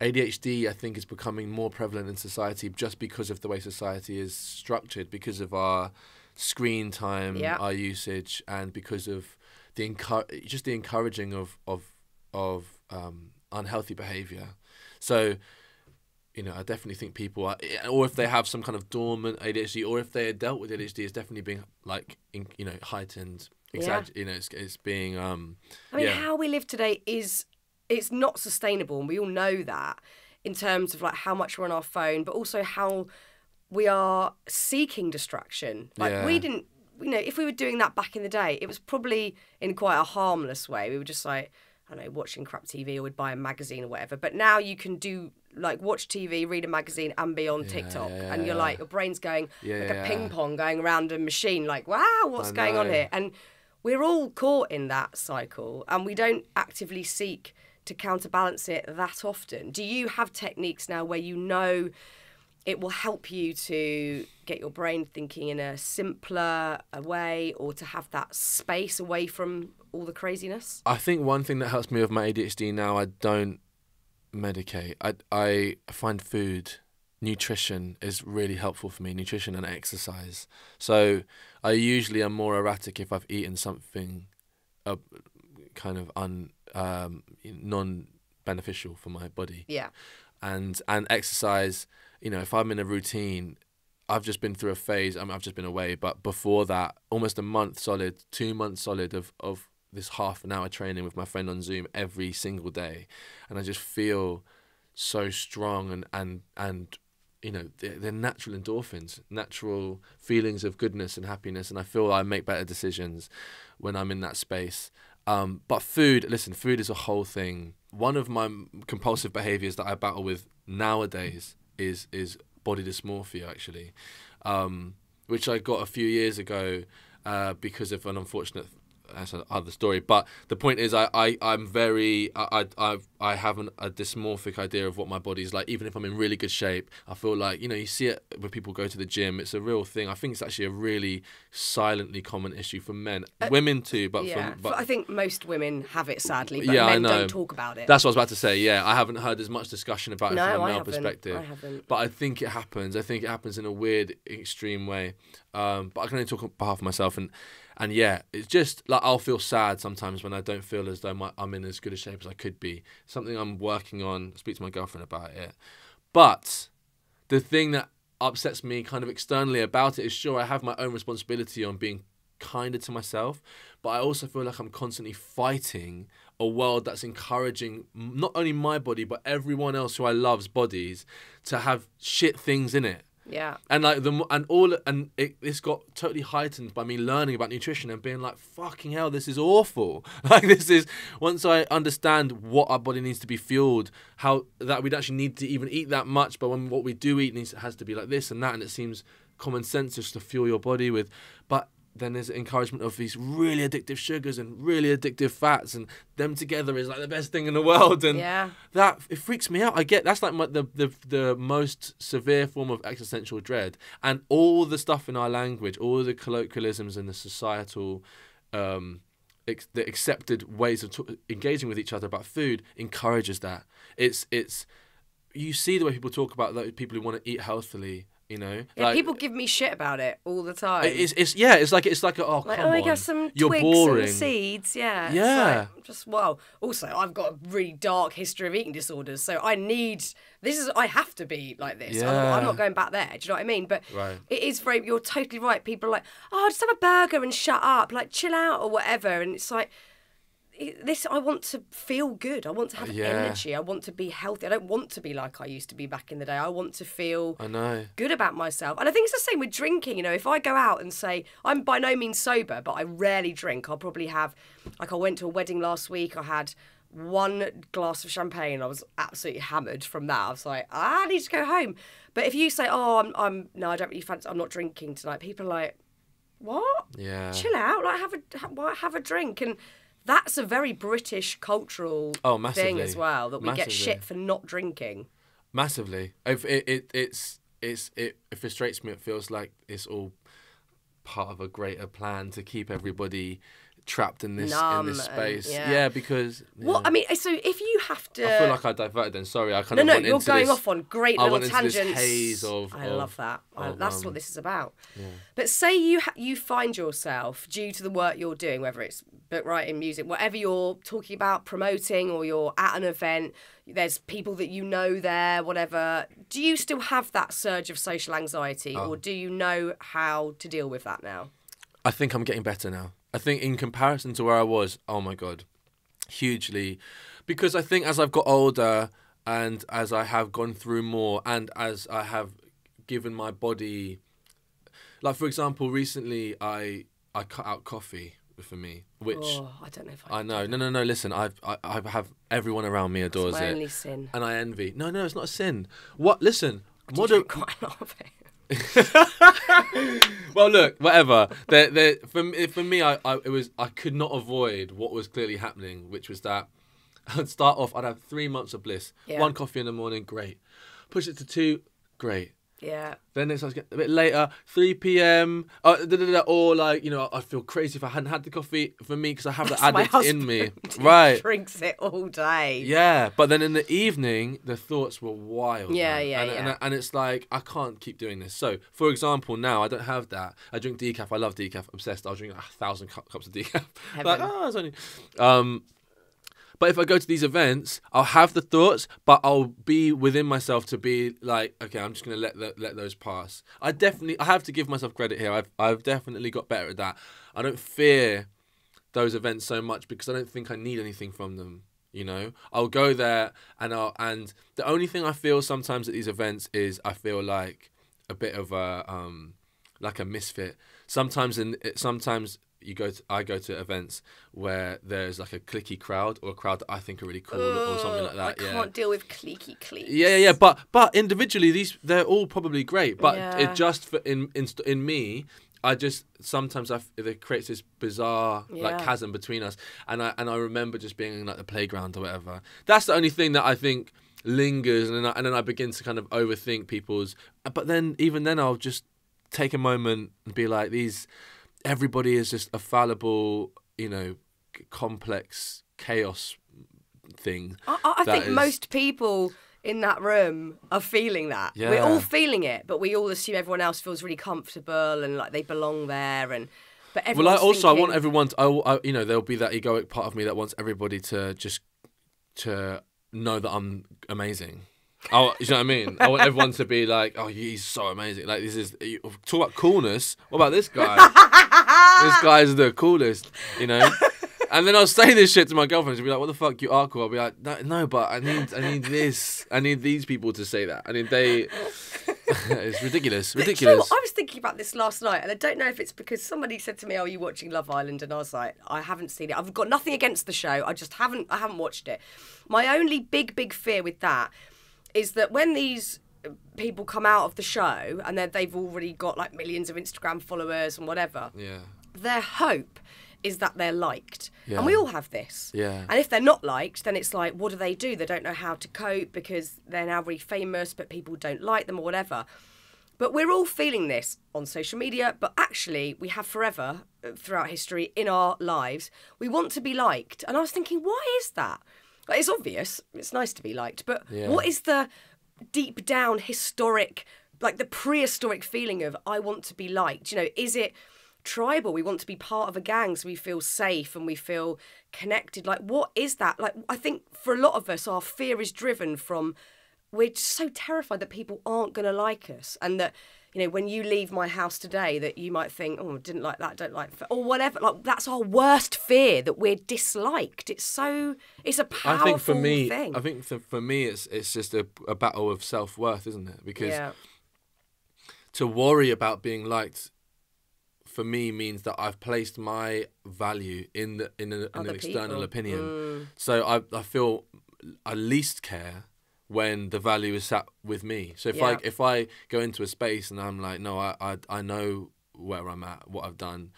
ADHD, I think, is becoming more prevalent in society just because of the way society is structured, because of our screen time, our usage, and because of the encouraging of unhealthy behaviour. So, you know, I definitely think people are, or if they have some kind of dormant ADHD, or if they're dealt with ADHD, it's definitely being like, you know, heightened, you know, it's being. I mean, how we live today it's not sustainable, and we all know that, in terms of like how much we're on our phone, but also how we are seeking distraction. Like we didn't, you know, if we were doing that back in the day, it was probably in quite a harmless way. We were just like, I don't know, watching crap TV, or we'd buy a magazine or whatever. But now you can do, like, watch TV, read a magazine, and be on TikTok. And you're like, your brain's going like a ping pong going around a machine, like, wow, what's going on here? And we're all caught in that cycle, and we don't actively seek to counterbalance it that often. Do you have techniques now where you know it will help you to get your brain thinking in a simpler way, or to have that space away from all the craziness? I think one thing that helps me with my ADHD now, I don't medicate. I find food, nutrition is really helpful for me, nutrition and exercise. So I usually am more erratic if I've eaten something kind of non-beneficial for my body. Yeah. And exercise... You know, if I'm in a routine, I've just been through a phase, I've just been away, but before that, almost a month solid, 2 months solid of this half an hour training with my friend on Zoom every single day. And I just feel so strong and you know, they're natural endorphins, natural feelings of goodness and happiness. And I feel I make better decisions when I'm in that space. But food, listen, food is a whole thing. One of my compulsive behaviours that I battle with nowadays is body dysmorphia, actually, which I got a few years ago because of an unfortunate, that's another story. But the point is, I have a dysmorphic idea of what my body's like. Even if I'm in really good shape, I feel like, you know, you see it when people go to the gym. It's a real thing. I think it's actually a really silently common issue for men, women too. But, but I think most women have it, sadly. But men don't talk about it. That's what I was about to say. Yeah, I haven't heard as much discussion about it from a male perspective. I haven't. But I think it happens. I think it happens in a weird, extreme way. But I can only talk on behalf of myself. And yeah, it's just like I'll feel sad sometimes when I don't feel as though I'm in as good a shape as I could be. Something I'm working on. I speak to my girlfriend about it. But the thing that upsets me kind of externally about it is, sure, I have my own responsibility on being kinder to myself, but I also feel like I'm constantly fighting a world that's encouraging not only my body, but everyone else who I love's bodies to have shit things in it. Yeah, and like this got totally heightened by me learning about nutrition and being like, fucking hell, this is awful. Like, this is, once I understand what our body needs to be fueled, how that we'd actually need to even eat that much, but when what we do eat has to be like this and that, and it seems common sense just to fuel your body with, but then there's encouragement of these really addictive sugars and really addictive fats, and them together is like the best thing in the world. And that, it freaks me out. I get that's like the most severe form of existential dread. And all the stuff in our language, all the colloquialisms and the societal, the accepted ways of engaging with each other about food encourages that. It's you see the way people talk about those people who want to eat healthily. You know, yeah, like, people give me shit about it all the time. It's like come on, I got some you're twigs boring. And seeds, It's like, just wow. Also, I've got a really dark history of eating disorders, so I have to be like this. Yeah. I'm not going back there. Do you know what I mean? But it is very. You're totally right. People are like, oh, just have a burger and shut up, like chill out or whatever. And it's like. this, I want to feel good. I want to have energy. I want to be healthy. I don't want to be like I used to be back in the day. I want to feel good about myself. And I think it's the same with drinking. You know, if I go out and say, I'm by no means sober, but I rarely drink. I'll probably have, like I went to a wedding last week. I had one glass of champagne. I was absolutely hammered from that. I was like, I need to go home. But if you say, oh, no, I don't really fancy, I'm not drinking tonight. People are like, what? Yeah. Chill out. Like, have a drink. And that's a very British cultural thing as well, that we get shit for not drinking. Massively. It frustrates me. It feels like it's all part of a greater plan to keep everybody trapped in this space. Because what I mean, so if you have to, I feel like I diverted then. Sorry, I kind of went into this. No, you're going off on great little tangents. I went into this haze of. I love that. That's what this is about. Yeah. But say you find yourself, due to the work you're doing, whether it's book writing, music, whatever you're talking about, promoting, or you're at an event, there's people that you know there, whatever. Do you still have that surge of social anxiety, or do you know how to deal with that now? I think I'm getting better now. I think in comparison to where I was, oh my God, hugely. Because I think as I've got older and as I have gone through more and as I have given my body, like for example, recently I cut out coffee for me, which I don't know if I know. No. Listen, I have everyone around me adores it. It's my only sin. And I envy. No, it's not a sin. What? Listen, moderate. Quite a lot of it. Well, look, whatever. For me, I could not avoid what was clearly happening, which was that I'd start off, I'd have 3 months of bliss. Yeah. One coffee in the morning, great. Push it to 2, great. Yeah. Then it starts getting a bit later, 3 p.m. Or like, you know, I'd feel crazy if I hadn't had the coffee. For me, because I have the addict in me, right? Drinks it all day. Yeah, but then in the evening, the thoughts were wild. And it's like I can't keep doing this. So, for example, now I don't have that. I drink decaf. I love decaf. Obsessed. I'll drink like 1,000 cups of decaf. Like, it's only. But if I go to these events, I'll have the thoughts, but I'll be within myself to be like, okay, I'm just gonna let those pass. I have to give myself credit here. I've definitely got better at that. I don't fear those events so much because I don't think I need anything from them. You know, I'll go there and the only thing I feel sometimes at these events is I feel like a bit of a like a misfit. Sometimes. I go to events where there's like a cliquey crowd or a crowd that I think are really cool or something like that. I can't deal with cliquey cliques. Yeah. But individually, they're all probably great. But it just in me, I just sometimes it creates this bizarre like chasm between us. And I remember just being in like the playground or whatever. That's the only thing that I think lingers, and then I begin to kind of overthink people's. But then even then, I'll just take a moment and be like these. Everybody is just a fallible, you know, complex chaos thing. I think most people in that room are feeling that. Yeah. We're all feeling it, but we all assume everyone else feels really comfortable and like they belong there. But everyone's thinking, I want everyone to. You know, there'll be that egoic part of me that wants everybody to just know that I'm amazing. You know what I mean? I want everyone to be like, oh, he's so amazing. Like, this is... Talk about coolness. What about this guy? This guy's the coolest, you know? And then I'll say this shit to my girlfriend. She'll be like, what the fuck, you are cool. I'll be like, no, but I need this. I need these people to say that. I mean, they... It's ridiculous. Ridiculous. You know what? I was thinking about this last night, and I don't know if it's because somebody said to me, "Oh, are you watching Love Island?" And I was like, "I haven't seen it. I've got nothing against the show. I just haven't. I haven't watched it." My only big fear with that is that when these people come out of the show and they've already got like millions of Instagram followers and whatever, their hope is that they're liked. Yeah. And we all have this. Yeah. And if they're not liked, then it's like, what do? They don't know how to cope because they're now really famous, but people don't like them or whatever. But we're all feeling this on social media, but actually we have forever throughout history in our lives. We want to be liked. And I was thinking, why is that? It's obvious. It's nice to be liked. But what is the deep down historic, like the prehistoric feeling of I want to be liked? You know, is it tribal? We want to be part of a gang so we feel safe and we feel connected. Like, what is that? Like, I think for a lot of us, our fear is driven from we're just so terrified that people aren't going to like us and that, you know, when you leave my house today, that you might think, oh, didn't like that, don't like, or whatever. Like, that's our worst fear, that we're disliked. It's so, it's a powerful thing. I think for me, it's just a battle of self-worth, isn't it? Because to worry about being liked, for me, means that I've placed my value in an external opinion. So I feel I least care when the value is sat with me. So if I go into a space and I'm like, no, I know where I'm at, what I've done,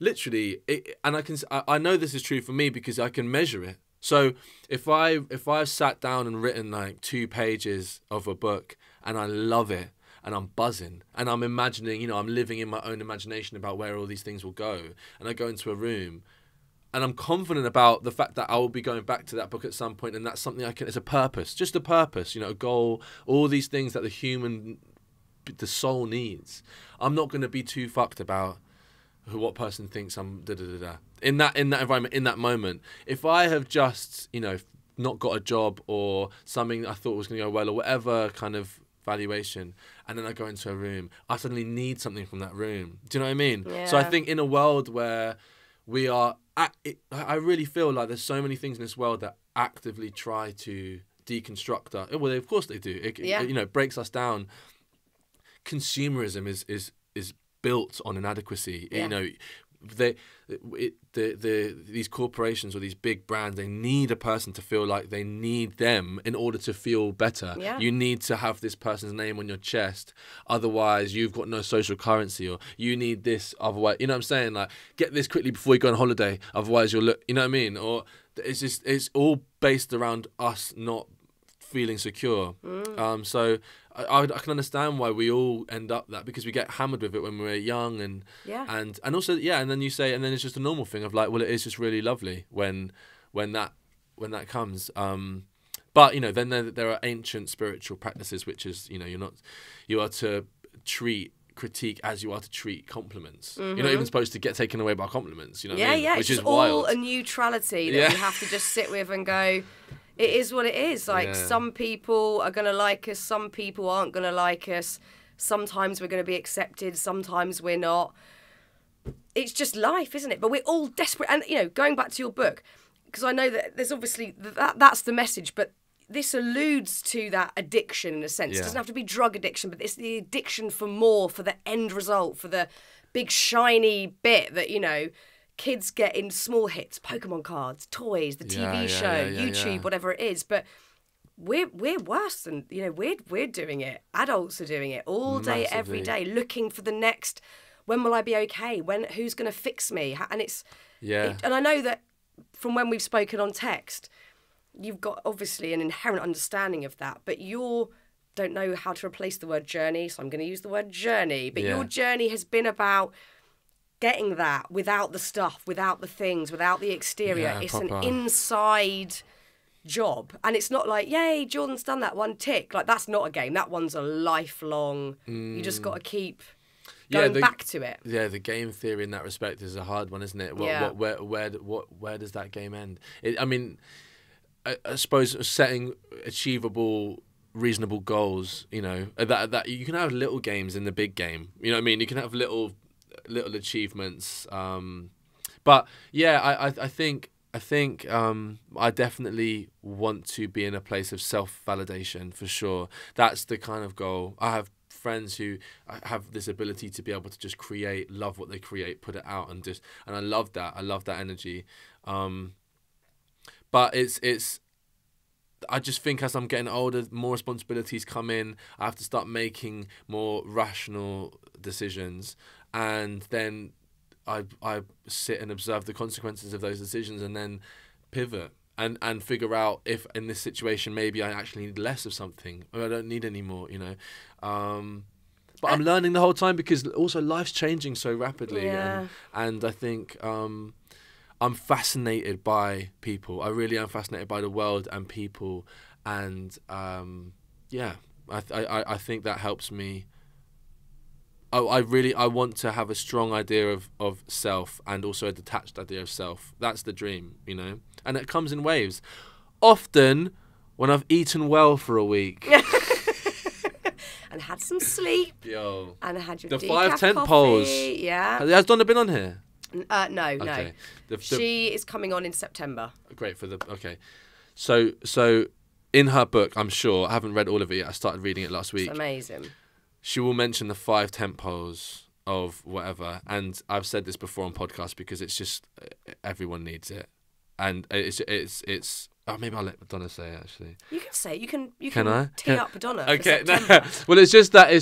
literally, and I know this is true for me because I can measure it. So if I sat down and written like 2 pages of a book and I love it and I'm buzzing and I'm imagining, you know, I'm living in my own imagination about where all these things will go, and I go into a room and I'm confident about the fact that I will be going back to that book at some point, and that's something I can, it's a purpose, just a purpose, you know, a goal, all these things that the soul needs. I'm not going to be too fucked about what person thinks I'm da-da-da-da. In that environment, in that moment, if I have just, you know, not got a job or something I thought was going to go well or whatever kind of valuation, and then I go into a room, I suddenly need something from that room. Do you know what I mean? Yeah. So I think in a world where we are, I really feel like there's so many things in this world that actively try to deconstruct us. Well, of course they do. It you know, breaks us down. Consumerism is built on inadequacy. Yeah. You know, these corporations or these big brands, they need a person to feel like they need them in order to feel better. Yeah. You need to have this person's name on your chest, otherwise you've got no social currency, or you need this, otherwise, you know what I'm saying, like, get this quickly before you go on holiday, otherwise you'll look, you know what I mean? Or it's just, it's all based around us not feeling secure. So I can understand why we all end up that, because we get hammered with it when we're young, and also and then you say, and then it's just a normal thing of like, well, it is just really lovely when that comes. But you know, then there are ancient spiritual practices, which is, you know, you are to treat critique as you are to treat compliments. You're not even supposed to get taken away by compliments. You know, what I mean? Which is wild. All a neutrality that you have to just sit with and go, it is what it is. Like, some people are going to like us, some people aren't going to like us. Sometimes we're going to be accepted, sometimes we're not. It's just life, isn't it? But we're all desperate. And, you know, going back to your book, because I know that there's obviously, that's the message, but this alludes to that addiction in a sense. It doesn't have to be drug addiction, but it's the addiction for more, for the end result, for the big shiny bit that, you know, kids get in small hits, Pokemon cards, toys, the TV show, YouTube, whatever it is. But we're worse than, you know, we're doing it. Adults are doing it all day, every day, looking for the next, when will I be okay? When, who's going to fix me? And it's, and I know that from when we've spoken on text, you've got obviously an inherent understanding of that, but you're, don't know how to replace the word journey, so I'm going to use the word journey, but your journey has been about getting that without the stuff, without the things, without the exterior. It's proper, an inside job. And it's not like, yay, Jordan's done that one tick. Like, that's not a game. That one's a lifelong, you just got to keep going back to it. Yeah, the game theory in that respect is a hard one, isn't it? Where does that game end? I mean, I suppose setting achievable, reasonable goals, you know, that you can have little games in the big game. You know what I mean? You can have little achievements, but yeah, I think I definitely want to be in a place of self-validation, for sure. That's the kind of goal. I have friends who have this ability to be able to just create, love what they create, put it out, and just, and I love that energy. But it's I just think as I'm getting older, more responsibilities come in. I have to start making more rational decisions, and then I sit and observe the consequences of those decisions, and then pivot and figure out if in this situation maybe I actually need less of something, or I don't need any more, you know. But I'm learning the whole time, because also life's changing so rapidly, and I think I'm fascinated by people. I really am fascinated by the world and people, and I think that helps me. I want to have a strong idea of self, and also a detached idea of self. That's the dream, you know? And it comes in waves. Often when I've eaten well for a week. and had some sleep. Yo. And had your decaf coffee. The 5:10 polls. Yeah. Has Donna been on here? No, okay. No. She is coming on in September. Great for the... Okay. So in her book, I'm sure, I haven't read all of it yet. I started reading it last week. It's amazing. She will mention the 5 temples of whatever. And I've said this before on podcasts because it's just, everyone needs it. And it's oh, maybe I'll let Donna say it, actually. You can say it. You can tee up Donna. Okay. Well, it's just that,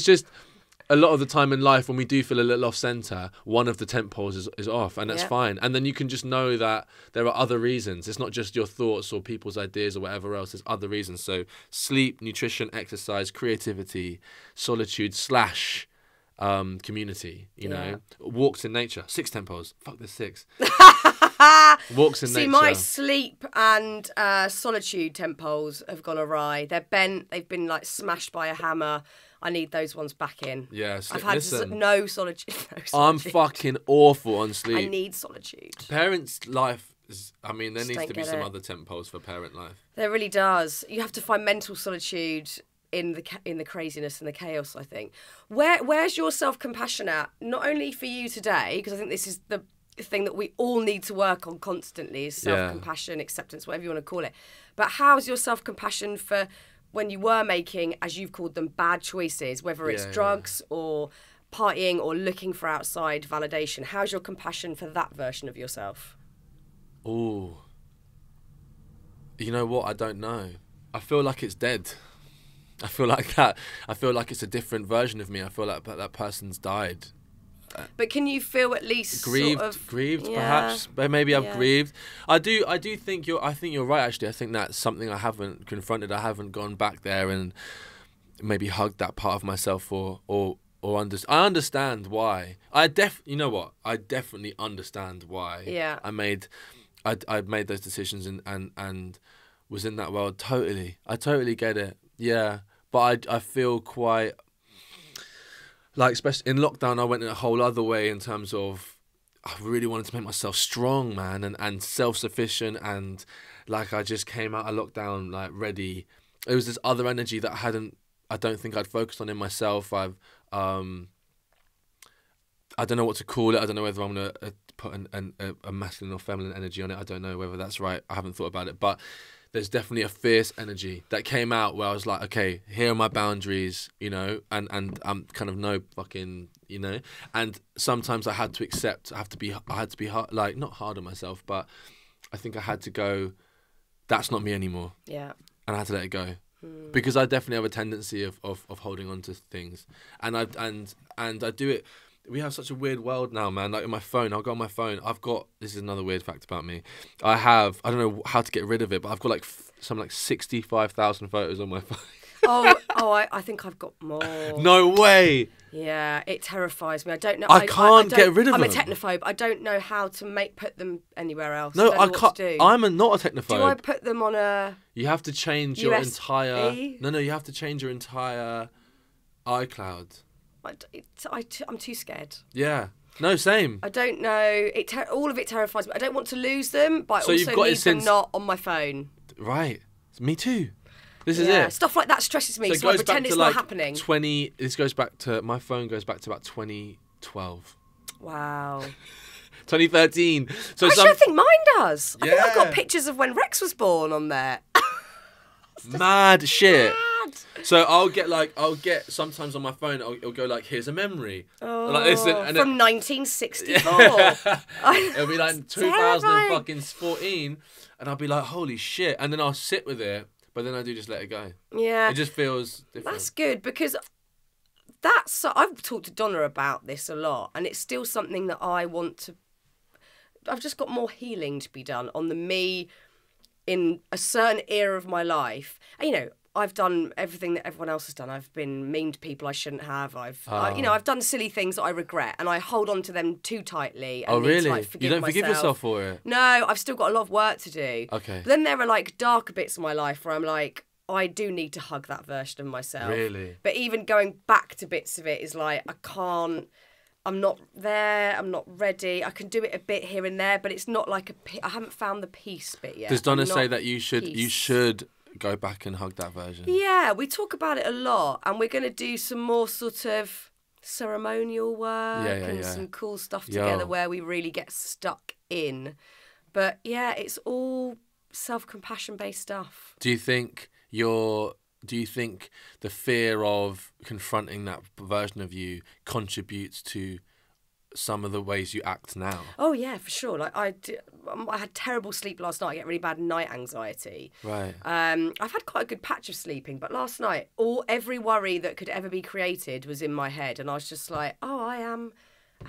a lot of the time in life when we do feel a little off centre, one of the tent poles is off, and that's fine. And then you can just know that there are other reasons. It's not just your thoughts or people's ideas or whatever else. There's other reasons. So sleep, nutrition, exercise, creativity, solitude / community, you know. Walks in nature. 6 tent poles. Fuck, there's 6. Walks in nature. See, my sleep and solitude tent poles have gone awry. They're bent. They've been like smashed by a hammer. I need those ones back in. Yeah, I've had no solitude. I'm fucking awful on sleep. I need solitude. Parents' life, there needs to be some other tent poles for parent life. There really does. You have to find mental solitude in the craziness and the chaos, I think. Where's your self-compassion at? Not only for you today, because I think this is the thing that we all need to work on constantly, is self-compassion, acceptance, whatever you want to call it. But how's your self-compassion for... when you were making, as you've called them, bad choices, whether it's drugs or partying or looking for outside validation, how's your compassion for that version of yourself? Ooh. You know what? I don't know. I feel like it's dead. I feel like that. I feel like it's a different version of me. I feel like that person's died. But can you feel at least grieved? Sort of, perhaps. Maybe I've grieved. I do think you're. I think you're right. Actually, I think that's something I haven't confronted. I haven't gone back there and maybe hugged that part of myself, or I understand why. You know what? I definitely understand why. Yeah. I made those decisions and was in that world totally. I totally get it. Yeah. But I feel quite. Like, especially in lockdown, I went in a whole other way in terms of I really wanted to make myself strong, man, and self-sufficient. And, like, I just came out of lockdown, like, ready. It was this other energy that I don't think I'd focused on in myself. I don't know what to call it. I don't know whether I'm going to put a masculine or feminine energy on it. I don't know whether that's right. I haven't thought about it. But there's definitely a fierce energy that came out where I was like, okay, here are my boundaries, you know, and I'm kind of no fucking, you know, and sometimes I had to accept, I had to be hard, like not hard on myself, but I think I had to go, that's not me anymore. Yeah. And I had to let it go because I definitely have a tendency of holding on to things, and I do it. We have such a weird world now, man. Like in my phone, I'll go on my phone. I've got, this is another weird fact about me. I don't know how to get rid of it, but I've got like something like 65,000 photos on my phone. I think I've got more. No way. Yeah, it terrifies me. I don't know. I can't get rid of them. I'm a technophobe. I don't know how to put them anywhere else. No, I can't. I'm not a technophobe. Do I put them on a? You have to change USB? Your entire. No, you have to change your entire iCloud. I'm too scared. Yeah. No, same. I don't know. All of it terrifies me. I don't want to lose them, but I also need them not on my phone. Right. Me too. This is it. Stuff like that stresses me, so I pretend it's not happening. This goes back to... My phone goes back to about 2012. Wow. 2013. So I think mine does. Yeah. I think I've got pictures of when Rex was born on there. Mad shit. So I'll get sometimes on my phone it'll go like, here's a memory from 1964. It'll be like 2014 and I'll be like, holy shit, and then I'll sit with it, but then I do just let it go. Yeah, it just feels different. That's good, because that's, I've talked to Donna about this a lot, and it's still something that I've just got more healing to be done on the me in a certain era of my life. And, you know, I've done everything that everyone else has done. I've been mean to people I shouldn't have. I've done silly things that I regret, and I hold on to them too tightly. And really? To, you don't forgive yourself for it? No, I've still got a lot of work to do. Okay. But then there are like darker bits of my life where I'm like, I do need to hug that version of myself. Really? But even going back to bits of it is like, I can't. I'm not there, I'm not ready. I can do it a bit here and there, but it's not like I haven't found the peace bit yet. Does Donna say that you should go back and hug that version. Yeah, we talk about it a lot, and we're going to do some more sort of ceremonial work and some cool stuff together where we really get stuck in. But yeah, it's all self-compassion based stuff. Do you think the fear of confronting that version of you contributes to some of the ways you act now? Oh yeah, for sure. Like I had terrible sleep last night. I get really bad night anxiety. Right. I've had quite a good patch of sleeping, but last night, every worry that could ever be created was in my head, and I was just like, oh, I am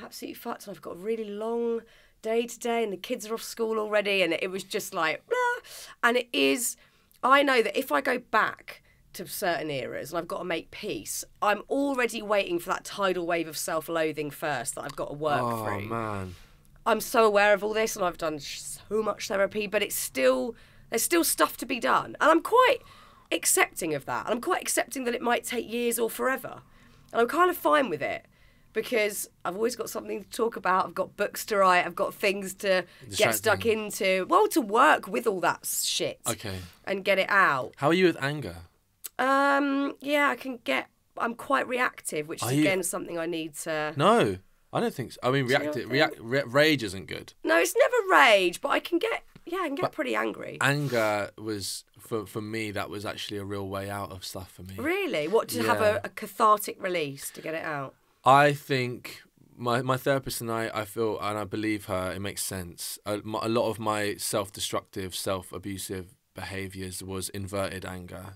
absolutely fucked, and I've got a really long day today, and the kids are off school already, and it was just like, blah. And it is. I know that if I go back to certain eras and I've got to make peace, I'm already waiting for that tidal wave of self-loathing first that I've got to work through. Oh, man. I'm so aware of all this, and I've done so much therapy, but it's still, there's still stuff to be done. And I'm quite accepting of that. And I'm quite accepting that it might take years or forever. And I'm kind of fine with it because I've always got something to talk about. I've got books to write. I've got things to get stuck into. Well, to work with all that shit. Okay. And get it out. How are you with anger? Yeah, I'm quite reactive, which is again something I need to... No, I don't think so. I mean, rage isn't good. No, it's never rage, but I can get pretty angry. Anger was, for me, that was actually a real way out of stuff for me. Really? What, to have a cathartic release to get it out? I think my therapist and I feel, and I believe her, it makes sense. A lot of my self-destructive, self-abusive behaviours was inverted anger.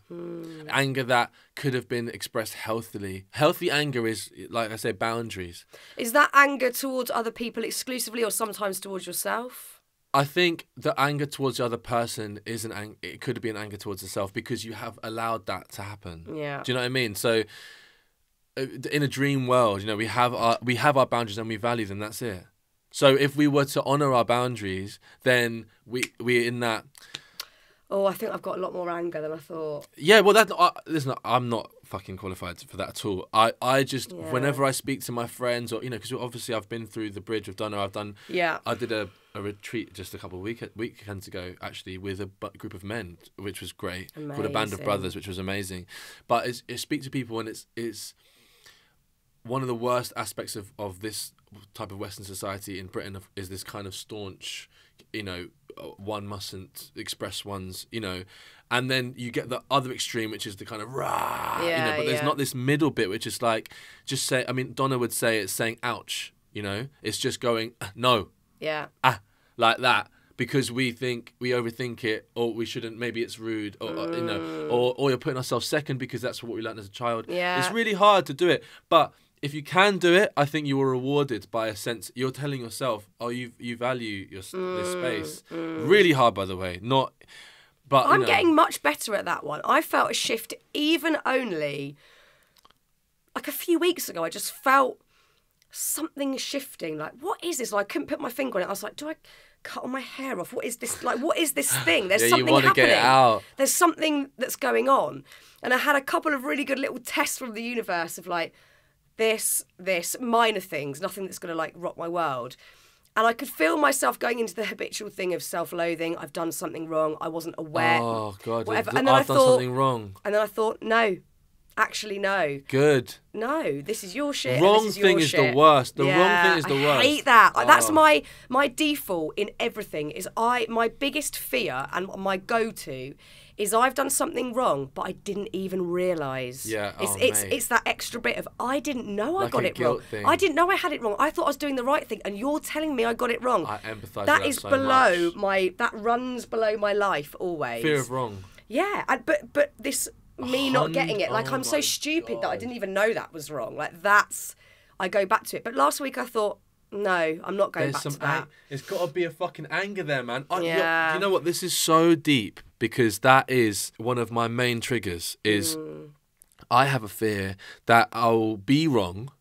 Anger that could have been expressed healthily. Healthy anger is, like I say, boundaries. Is that anger towards other people exclusively, or sometimes towards yourself? I think the anger towards the other person isn't anger. It could be an anger towards yourself because you have allowed that to happen. Yeah. Do you know what I mean? So in a dream world, you know, we have our boundaries and we value them. That's it. So if we were to honour our boundaries, then we're in that. Oh, I think I've got a lot more anger than I thought. Yeah, well, listen, I'm not fucking qualified for that at all. I just, whenever I speak to my friends, or, you know, because obviously I've been through The Bridge, I did a retreat just a couple of weekends ago, actually, with a group of men, which was great, called A Band of Brothers, which was amazing. But it speaks to people, and it's one of the worst aspects of this type of Western society in Britain is this kind of staunch, you know, one mustn't express one's, you know, and then you get the other extreme, which is the kind of rah, you know, but there's not this middle bit, which is like, just say, I mean, Donna would say it's saying ouch, you know, it's just going, no, like that, because we think, we overthink it, or we shouldn't, maybe it's rude, or you know, or you're putting ourselves second because that's what we learned as a child. Yeah. It's really hard to do it, but if you can do it, I think you are rewarded by a sense. You're telling yourself, "Oh, you value your this space." Really hard, by the way. Not, but I'm getting much better at that one. I felt a shift, even only like a few weeks ago. I just felt something shifting. Like, what is this? Like, I couldn't put my finger on it. I was like, "Do I cut all my hair off? What is this? Like, what is this thing?" There's something happening. You want to get it out. There's something that's going on, and I had a couple of really good little tests from the universe of like. This, minor things, nothing that's going to, like, rock my world. And I could feel myself going into the habitual thing of self-loathing. I've done something wrong. I wasn't aware. Oh, God. Whatever. And then I thought, done something wrong. And then I thought, no, actually, no. Good. No, this is your shit. Wrong thing is the worst. The wrong thing is the worst. I hate that. Oh. That's my default in everything. Is my biggest fear and my go-to is I've done something wrong, but I didn't even realise. Yeah, it's that extra bit of I didn't know I got it wrong. I didn't know I had it wrong. I thought I was doing the right thing, and you're telling me I got it wrong. I empathise. That is below my. That runs below my life always. Fear of wrong. Yeah, but this me not getting it. Like I'm so stupid that I didn't even know that was wrong. Like that's. I go back to it. But last week I thought. No, I'm not going back to that. It's got to be a fucking anger there, man. Yeah. You know what? This is so deep because that is one of my main triggers is I have a fear that I'll be wrong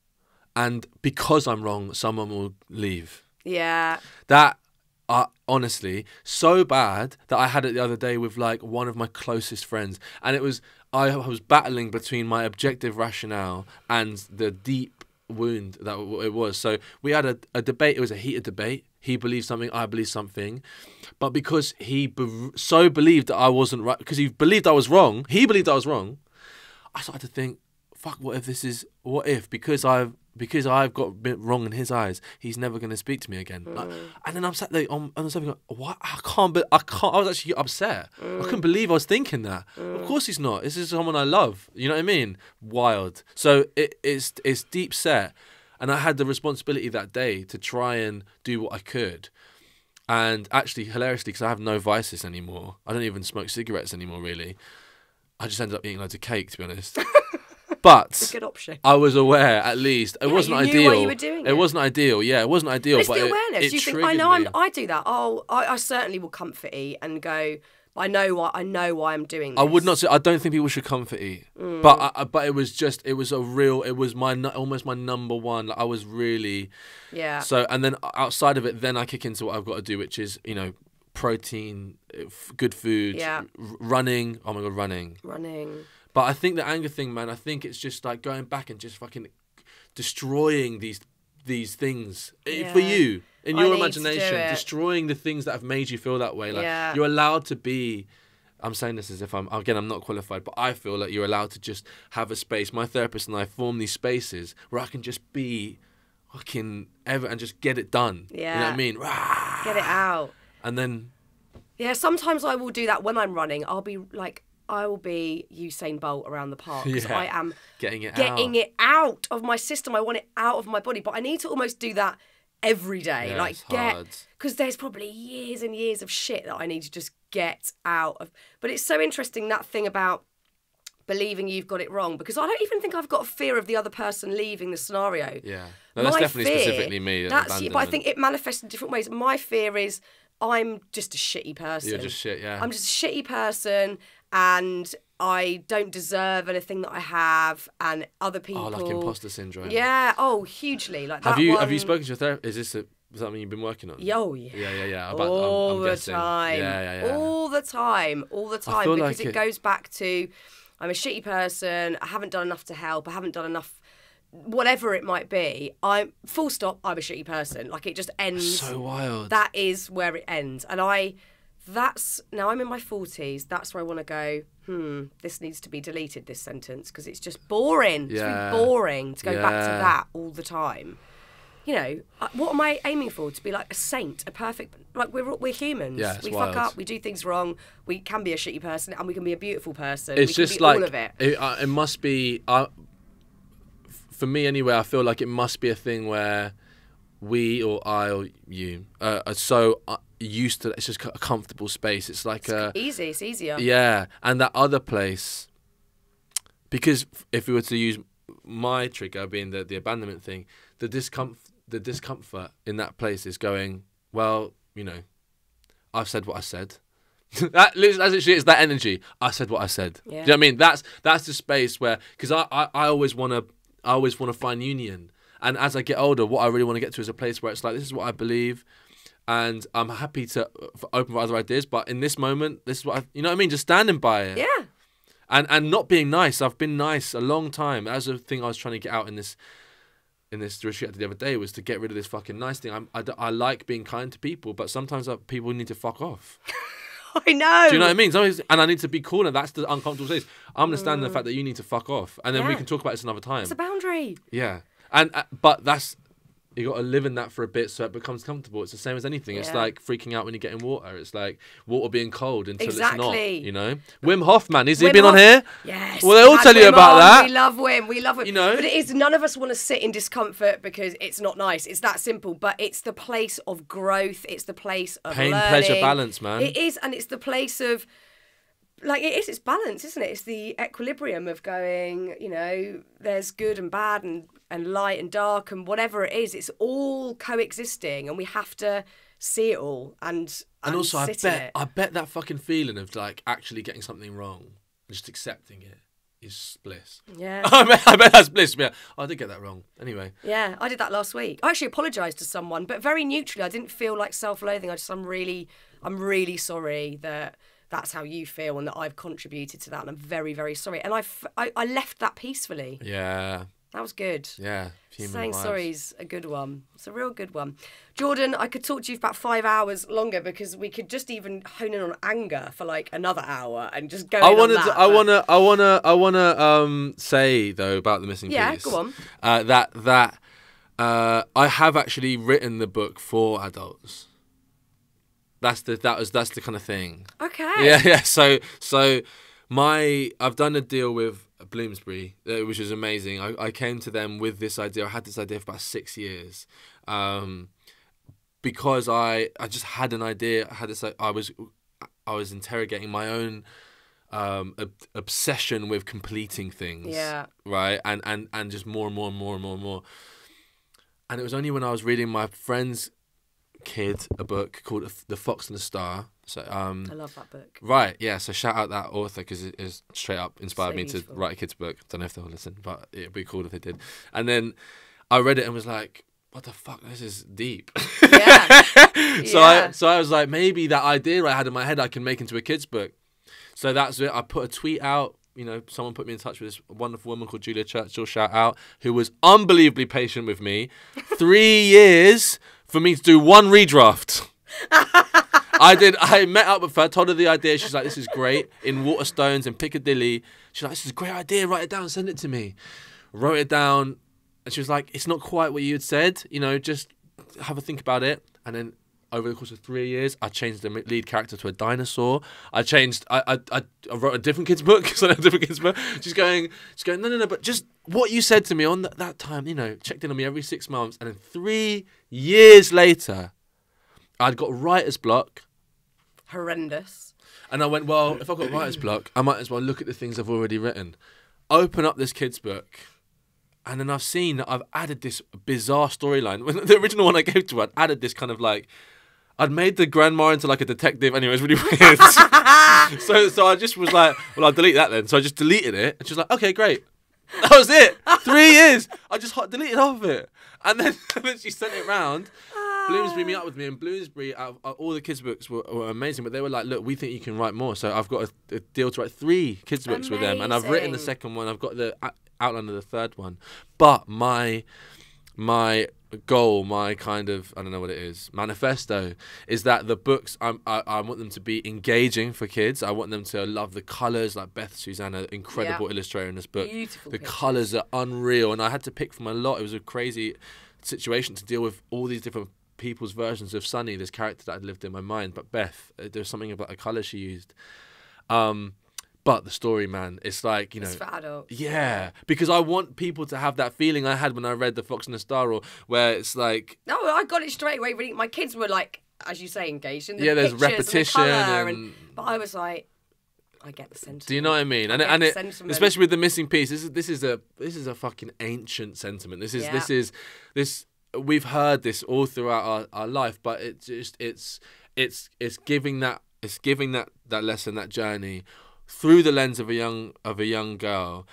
and because I'm wrong, someone will leave. Yeah. That, honestly, so bad that I had it the other day with like one of my closest friends and it was, I was battling between my objective rationale and the deep, wound that it was. So we had a debate. It was a heated debate. He believed something, I believed something. But because he so believed that I wasn't right, because he believed I was wrong, he believed I was wrong, I started to think, fuck, what if this is, what if, because I've got a bit wrong in his eyes, he's never going to speak to me again. Mm. Like, and then I'm sat there on the sofa going, what? I was actually upset. Mm. I couldn't believe I was thinking that. Mm. Of course he's not. This is someone I love. You know what I mean? Wild. So it's deep set. And I had the responsibility that day to try and do what I could. And actually, hilariously, because I have no vices anymore, I don't even smoke cigarettes anymore, really. I just ended up eating loads of cake, to be honest. But good option. I was aware, at least. It wasn't ideal. You knew what you were doing. It wasn't ideal, yeah. It wasn't ideal. It's but the awareness. You think, I know I do that. Oh, I certainly will comfort eat and go, I know why I'm doing this. I would not say, I don't think people should comfort eat. Mm. But but it was just, it was a real, it was my almost my number one. Like, I was really... Yeah. So, and then outside of it, then I kick into what I've got to do, which is, you know, protein, good food, yeah. Running. Oh my God, running. Running. But I think the anger thing, man, I think it's just like going back and just fucking destroying these things. Yeah. For you, in your imagination, destroying the things that have made you feel that way. Like, yeah. You're allowed to be... I'm saying this as if I'm... Again, I'm not qualified, but I feel like you're allowed to just have a space. My therapist and I form these spaces where I can just be fucking ever and just get it done. Yeah. You know what I mean? Rah! Get it out. And then... Yeah, sometimes I will do that when I'm running. I'll be like... I will be Usain Bolt around the park because yeah. I am getting it out of my system. I want it out of my body, but I need to almost do that every day. Yeah, like because there's probably years and years of shit that I need to just get out of. But it's so interesting, that thing about believing you've got it wrong, because I don't even think I've got a fear of the other person leaving the scenario. Yeah, no, that's definitely specifically me. That's you, but I think it manifests in different ways. My fear is I'm just a shitty person. You're just shit, yeah. I'm just a shitty person. And I don't deserve anything that I have, and other people. Oh, like imposter syndrome. Yeah. Oh, hugely. Like that. Have you spoken to your therapist? Is this something you've been working on? Oh, yeah. Yeah, yeah, yeah. All the time. Yeah, yeah, yeah. All the time. Because like it goes back to, I'm a shitty person. I haven't done enough to help. I haven't done enough. Whatever it might be, full stop. I'm a shitty person. Like, it just ends. So wild. That is where it ends, and I. That's, now I'm in my 40s, that's where I want to go, this needs to be deleted, this sentence, because it's just boring. Yeah. It's been boring to go back to that all the time. You know, what am I aiming for? To be like a saint, a perfect, like we're humans. Yeah, we wild. Fuck up, we do things wrong, we can be a shitty person and we can be a beautiful person. It's just like, all of it. It must be, for me anyway, I feel like it must be a thing where we or I or you are so... used to, it's just a comfortable space. It's like it's easier. Yeah, and that other place, because if we were to use my trigger being the abandonment thing, the discomfort in that place is going, well, you know, I've said what I said. That's literally, it's that energy. I said what I said. Yeah. Do you know what I mean? That's the space where, because I always want to find union, and as I get older, what I really want to get to is a place where it's like, this is what I believe. And I'm happy to open for other ideas, but in this moment, this is what I, you know what I mean? Just standing by it. Yeah. And not being nice. I've been nice a long time. That's the thing I was trying to get out in this retreat the other day, was to get rid of this fucking nice thing. I like being kind to people, but sometimes people need to fuck off. I know. Do you know what I mean? Sometimes, and I need to be cool, and that's the uncomfortable space. I'm going to stand in the fact that you need to fuck off, and then we can talk about this another time. It's a boundary. Yeah. And but that's... You got to live in that for a bit so it becomes comfortable. It's the same as anything. Yeah. It's like freaking out when you get in water. It's like water being cold until it's not, you know? Wim Hof, man. Has he been on here? Yes. Well, they all tell you about that. We love Wim. We love Wim. You know? But it is, none of us want to sit in discomfort because it's not nice. It's that simple. But it's the place of growth. It's the place of pain, learning. Pleasure, balance, man. It is. And it's the place of, like, it is. It's balance, isn't it? It's the equilibrium of going, you know, there's good and bad and light and dark and whatever it is, it's all coexisting, and we have to see it all and also I bet that fucking feeling of like actually getting something wrong, just accepting it, is bliss. Yeah. I bet that's bliss. Yeah. I did get that wrong. Anyway. Yeah, I did that last week. I actually apologised to someone, but very neutrally. I didn't feel like self-loathing. I just, I'm really sorry that that's how you feel and that I've contributed to that, and I'm very, very sorry. And I left that peacefully. Yeah. That was good. Yeah. Saying sorry's a good one. It's a real good one. Jordan, I could talk to you for about 5 hours longer because we could just even hone in on anger for like another hour and just go. I wanna say though about The Missing Piece. Yeah, go on. I have actually written the book for adults. That's the kind of thing. Okay. Yeah, yeah. So I've done a deal with Bloomsbury, which is amazing. I came to them with this idea. I had this idea for about 6 years, because I just had an idea. I was interrogating my own obsession with completing things. Yeah. Right. And just more and more and more and more and more. And it was only when I was reading my friend's kid a book called The Fox and the Star. So I love that book. Right, yeah. So shout out that author because it is straight up inspired me to write a kid's book. Don't know if they'll listen, but it'd be cool if they did. And then I read it and was like, "What the fuck? This is deep." Yeah. So I was like, maybe that idea I had in my head I can make into a kid's book. So that's it. I put a tweet out. You know, someone put me in touch with this wonderful woman called Julia Churchill. Shout out, who was unbelievably patient with me. 3 years for me to do one redraft. I met up with her, told her the idea. She's like, this is great. In Waterstones in Piccadilly. She's like, this is a great idea. Write it down. Send it to me. Wrote it down. And she was like, it's not quite what you had said. You know, just have a think about it. And then over the course of 3 years, I changed the lead character to a dinosaur. I wrote a different kid's book. So a different kid's book. She's going, no, but just what you said to me on that time, you know, checked in on me every 6 months. And then 3 years later, I'd got writer's block. Horrendous. And I went, well, if I've got writer's block, I might as well look at the things I've already written. Open up this kid's book. And then I've seen that I've added this bizarre storyline. The original one I gave to her, I'd added this kind of like, I'd made the grandma into like a detective. Anyway, it was really weird. so I just was like, well, I'll delete that then. So I just deleted it. And she was like, okay, great. That was it. 3 years. I just deleted half of it. And then she sent it round. Bloomsbury meet up with me, and Bloomsbury, all the kids' books were amazing, but they were like, look, we think you can write more. So I've got a deal to write 3 kids' books with them, and I've written the second one. I've got the outline of the third one. But my goal, my kind of, I don't know what it is, manifesto, is that the books, I want them to be engaging for kids. I want them to love the colours, like Beth Susanna, incredible illustrator in this book. Beautiful the colours are unreal, and I had to pick from a lot. It was a crazy situation to deal with all these different people's versions of Sunny, this character that I'd lived in my mind, but Beth, there was something about a colour she used. But the story, man, it's like, you know, it's for adults. Yeah, because I want people to have that feeling I had when I read The Fox and the Star, or where it's like, no, I got it straight away. Really, my kids were like, as you say, engaged in the pictures, there's repetition, and the colour, but I was like, I get the sentiment. Do you know what I mean? And especially with The Missing Piece, this is a fucking ancient sentiment. This is we've heard this all throughout our life, but it's giving that that lesson, that journey through the lens of a young girl,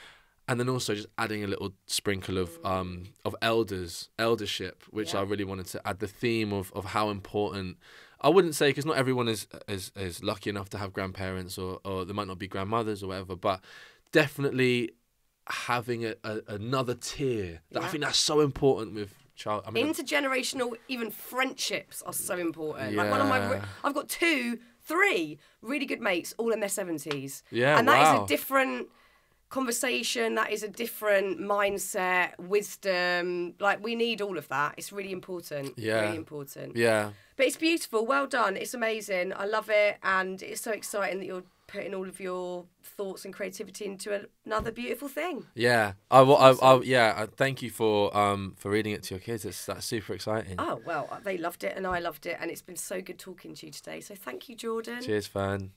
and then also just adding a little sprinkle of eldership, which I really wanted to add the theme of how important. I wouldn't say, because not everyone is lucky enough to have grandparents, or they might not be grandmothers or whatever, but definitely having another tier. I think that's so important with child. I mean, intergenerational, even friendships are so important. Yeah. Like one of my, I've got 3 really good mates, all in their 70s. Yeah, and that is a different conversation. That is a different mindset, wisdom. Like, we need all of that. It's really important. Yeah, really important. Yeah, but it's beautiful. Well done. It's amazing. I love it, and it's so exciting that you're putting all of your thoughts and creativity into another beautiful thing. Yeah, I thank you for reading it to your kids. That's super exciting. Oh well, they loved it, and I loved it, and it's been so good talking to you today. So thank you, Jordan. Cheers, Fern.